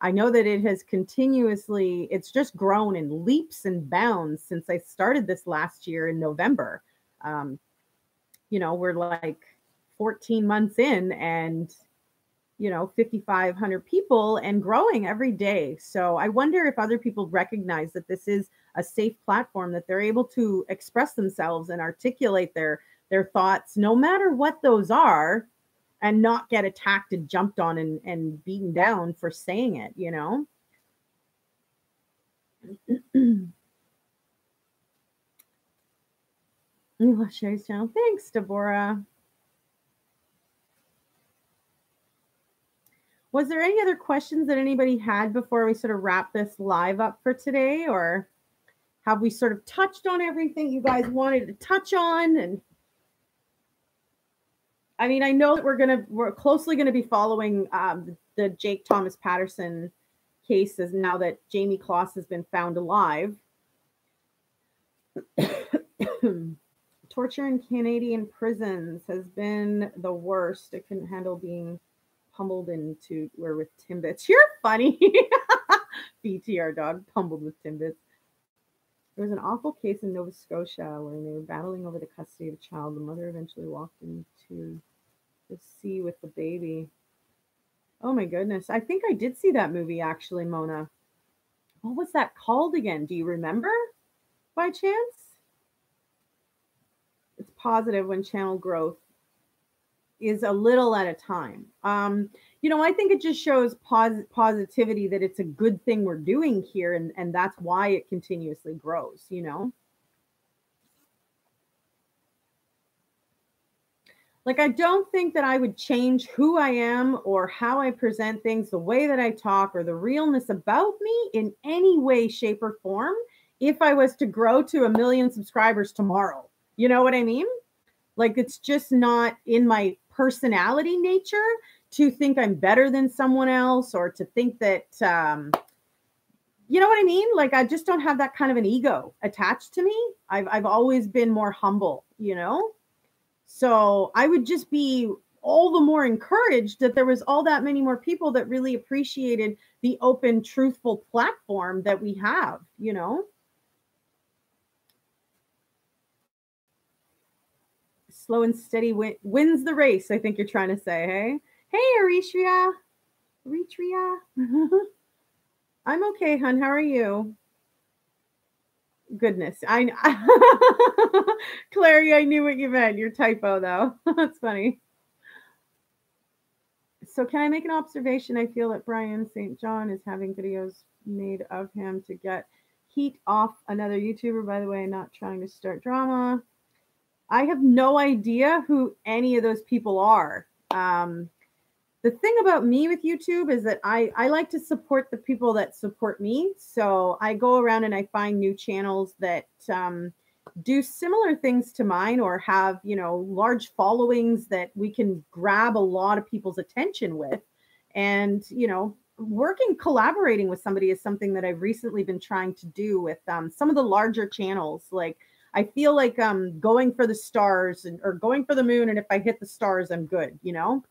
I know that it has continuously, it's just grown in leaps and bounds since I started this last year in November. You know, we're like 14 months in and, you know, 5,500 people and growing every day. So I wonder if other people recognize that this is a safe platform, that they're able to express themselves and articulate their thoughts, no matter what those are, and not get attacked and jumped on and beaten down for saying it, you know? You love Sherry's channel. Thanks, Deborah. Was there any other questions that anybody had before we sort of wrap this live up for today? Or have we sort of touched on everything you guys wanted to touch on? And I mean, I know that we're closely going to be following the Jake Thomas Patterson cases now that Jayme Closs has been found alive. Torture in Canadian prisons has been the worst. I couldn't handle being pummeled into or with Timbits. You're funny. BTR dog, pummeled with Timbits. There was an awful case in Nova Scotia where they were battling over the custody of a child. The mother eventually walked into the sea with the baby. Oh my goodness. I think I did see that movie actually, Mona. What was that called again? Do you remember by chance? It's positive when channel growth is a little at a time. You know, I think it just shows positivity that it's a good thing we're doing here, and that's why it continuously grows, you know? Like, I don't think that I would change who I am or how I present things, the way that I talk, or the realness about me in any way, shape, or form if I was to grow to 1 million subscribers tomorrow. You know what I mean? Like, it's just not in my personality nature to think I'm better than someone else, or to think that, you know what I mean? Like, I just don't have that kind of an ego attached to me. I've always been more humble, you know? So I would just be all the more encouraged that there was all that many more people that really appreciated the open, truthful platform that we have, you know? Slow and steady wins the race, I think you're trying to say, hey? Hey, Eritrea. Eritrea. I'm okay, hun. How are you? Goodness. Clary, I knew what you meant. Your typo, though. That's funny. So can I make an observation? I feel that Brian St. John is having videos made of him to get heat off another YouTuber, by the way, not trying to start drama. I have no idea who any of those people are. The thing about me with YouTube is that I like to support the people that support me. So I go around and I find new channels that do similar things to mine, or have, you know, large followings that we can grab a lot of people's attention with. And, you know, collaborating with somebody is something that I've recently been trying to do with some of the larger channels. Like, I feel like going for the stars or going for the moon, and if I hit the stars, I'm good, you know,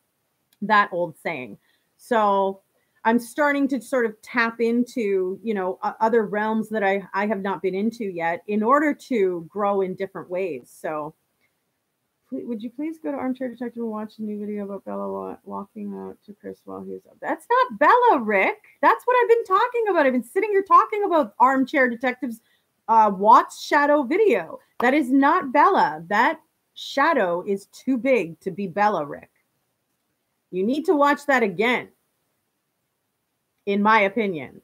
that old saying. So I'm starting to sort of tap into, you know, other realms that I have not been into yet in order to grow in different ways. So would you please go to Armchair Detective and watch a new video about Bella walking out to Chris while he was up? That's not Bella, Rick. That's what I've been talking about. I've been sitting here talking about Armchair Detectives. Watts shadow video. That is not Bella. That shadow is too big to be Bella, Rick. You need to watch that again, in my opinion.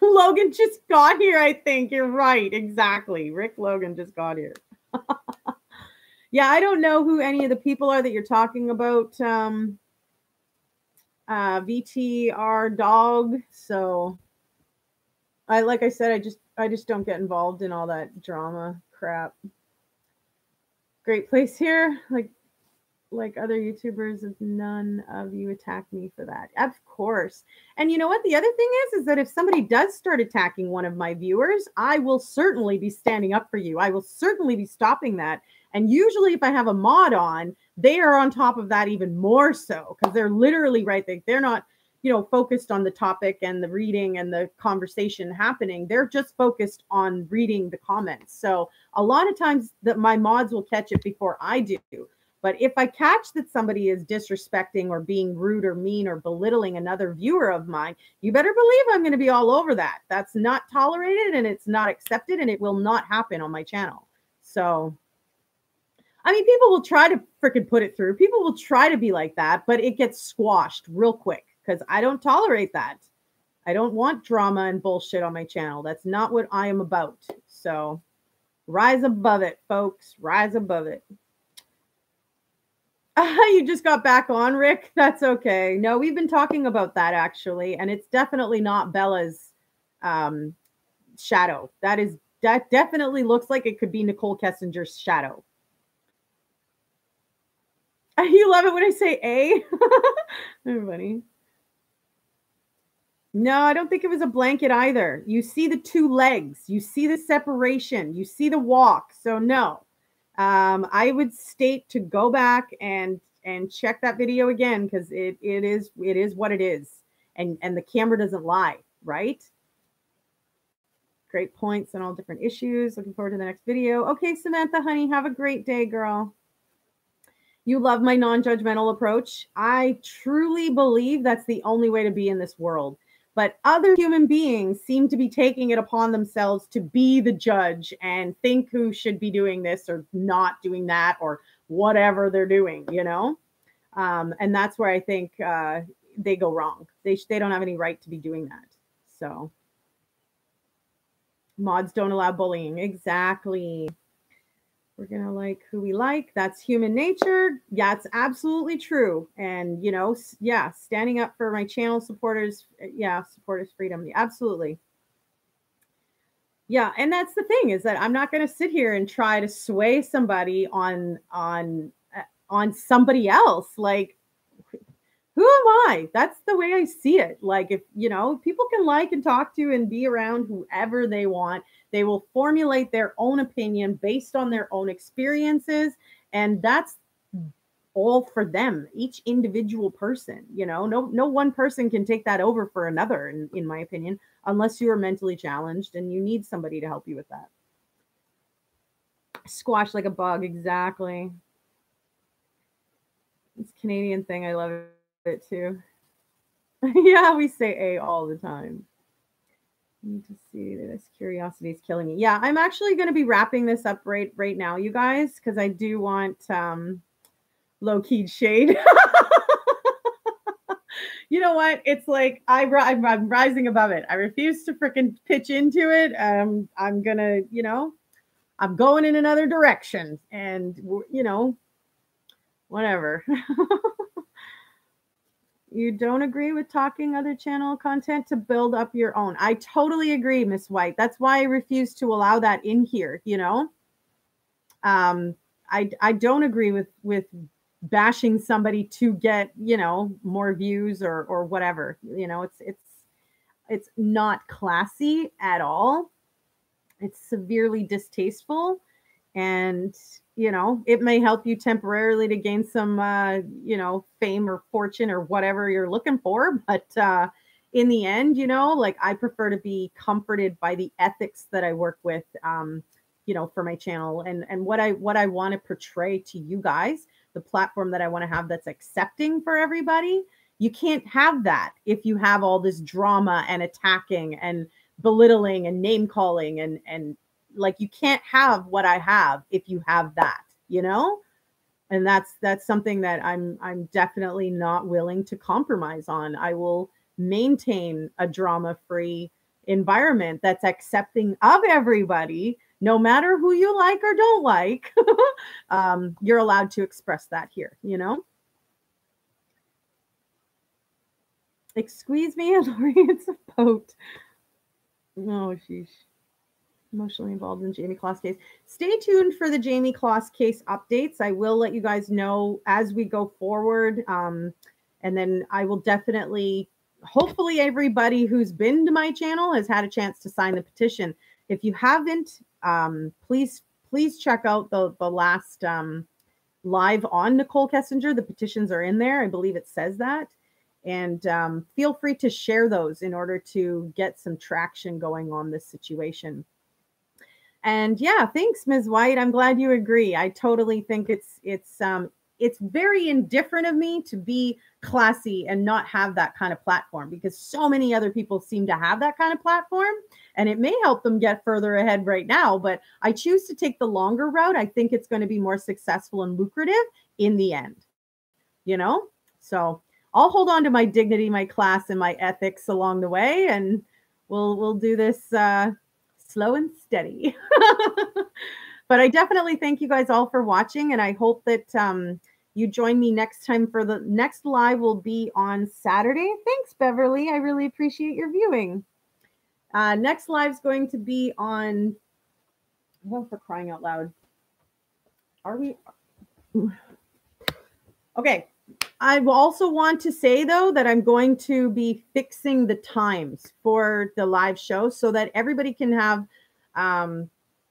Logan just got here, I think. You're right. Exactly. Rick Logan just got here. Yeah, I don't know who any of the people are that you're talking about. VTR dog. So I, like I said, I just don't get involved in all that drama crap. Great place here. Like other YouTubers, if none of you attack me for that. Of course. And you know what? The other thing is that if somebody does start attacking one of my viewers, I will certainly be standing up for you. I will certainly be stopping that. And usually if I have a mod on, they are on top of that even more so, because they're literally right there. They're not, you know, focused on the topic and the reading and the conversation happening. They're just focused on reading the comments. So a lot of times that my mods will catch it before I do. But if I catch that somebody is disrespecting or being rude or mean or belittling another viewer of mine, you better believe I'm going to be all over that. That's not tolerated and it's not accepted and it will not happen on my channel. So, I mean, people will try to freaking put it through. People will try to be like that, but it gets squashed real quick because I don't tolerate that. I don't want drama and bullshit on my channel. That's not what I am about. So, rise above it, folks. Rise above it. You just got back on, Rick. That's okay. No, we've been talking about that actually. And it's definitely not Bella's shadow. That definitely looks like it could be Nicole Kessinger's shadow. You love it when I say A. Everybody. No, I don't think it was a blanket either. You see the two legs, you see the separation, you see the walk. So no. I would state to go back and check that video again because it is what it is, and the camera doesn't lie, right? Great points on all different issues. Looking forward to the next video. Okay, Samantha, honey, have a great day, girl. You love my non-judgmental approach. I truly believe that's the only way to be in this world. But other human beings seem to be taking it upon themselves to be the judge and think who should be doing this or not doing that or whatever they're doing, you know? And that's where I think they go wrong. They don't have any right to be doing that. So mods don't allow bullying. Exactly. We're going to like who we like. That's human nature. Yeah, it's absolutely true. And, you know, yeah, standing up for my channel supporters. Yeah, supporters freedom. Yeah, absolutely. Yeah, and that's the thing is that I'm not going to sit here and try to sway somebody on somebody else. Like, who am I? That's the way I see it. Like, if, you know, people can like and talk to and be around whoever they want. They will formulate their own opinion based on their own experiences. And that's all for them, each individual person, you know, no one person can take that over for another, in my opinion, unless you are mentally challenged and you need somebody to help you with that. Squash like a bug. Exactly. It's a Canadian thing. I love it too. Yeah. We say A all the time. Need to see this. Curiosity is killing me. Yeah, I'm actually going to be wrapping this up right now, you guys, because I do want low-keyed shade. You know what? It's like I'm rising above it. I refuse to freaking pitch into it. I'm gonna, you know, I'm going in another direction, and you know, whatever. You don't agree with talking other channel content to build up your own. I totally agree, Miss White. That's why I refuse to allow that in here. You know, I don't agree with bashing somebody to get, you know, more views or whatever. You know, it's not classy at all. It's severely distasteful, and you know, it may help you temporarily to gain some, you know, fame or fortune or whatever you're looking for. But in the end, you know, like I prefer to be comforted by the ethics that I work with, you know, for my channel and what I want to portray to you guys, the platform that I want to have that's accepting for everybody. You can't have that if you have all this drama and attacking and belittling and name calling and like you can't have what I have if you have that, you know, and that's something that I'm definitely not willing to compromise on. I will maintain a drama-free environment that's accepting of everybody no matter who you like or don't like, you're allowed to express that here, you know? Excuse me, Lori, it's a boat. Oh, sheesh. Emotionally involved in Jayme Closs case. Stay tuned for the Jayme Closs case updates. I will let you guys know as we go forward. And then I will definitely, hopefully everybody who's been to my channel has had a chance to sign the petition. If you haven't, please check out the last live on Nicole Kessinger. The petitions are in there. I believe it says that. And feel free to share those in order to get some traction going on this situation. And yeah, thanks, Ms. White. I'm glad you agree. I totally think it's very indifferent of me to be classy and not have that kind of platform, because so many other people seem to have that kind of platform, and it may help them get further ahead right now, but I choose to take the longer route. I think it's going to be more successful and lucrative in the end, you know? So I'll hold on to my dignity, my class, and my ethics along the way, and we'll do this slow and steady. But I definitely thank you guys all for watching, and I hope that you join me next time for the next live will be on Saturday. Thanks, Beverly. I really appreciate your viewing. Next live's going to be on, well, for crying out loud. Are we? Okay. I also want to say, though, that I'm going to be fixing the times for the live show so that everybody can have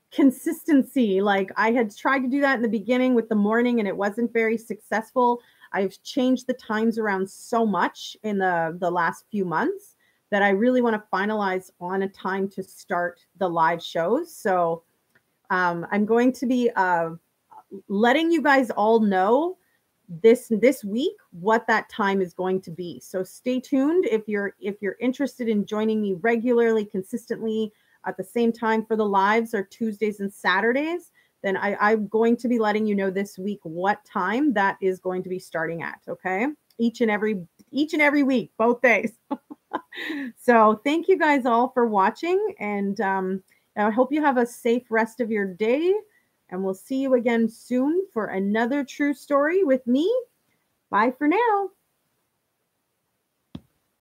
consistency. Like, I had tried to do that in the beginning with the morning, and it wasn't very successful. I've changed the times around so much in the last few months that I really want to finalize on a time to start the live shows. So I'm going to be letting you guys all know this week what that time is going to be. So stay tuned if you're interested in joining me regularly, consistently at the same time for the lives or Tuesdays and Saturdays. Then I'm going to be letting you know this week what time that is going to be starting at. Okay, each and every week, both days. So thank you guys all for watching, and I hope you have a safe rest of your day. And we'll see you again soon for another true story with me. Bye for now.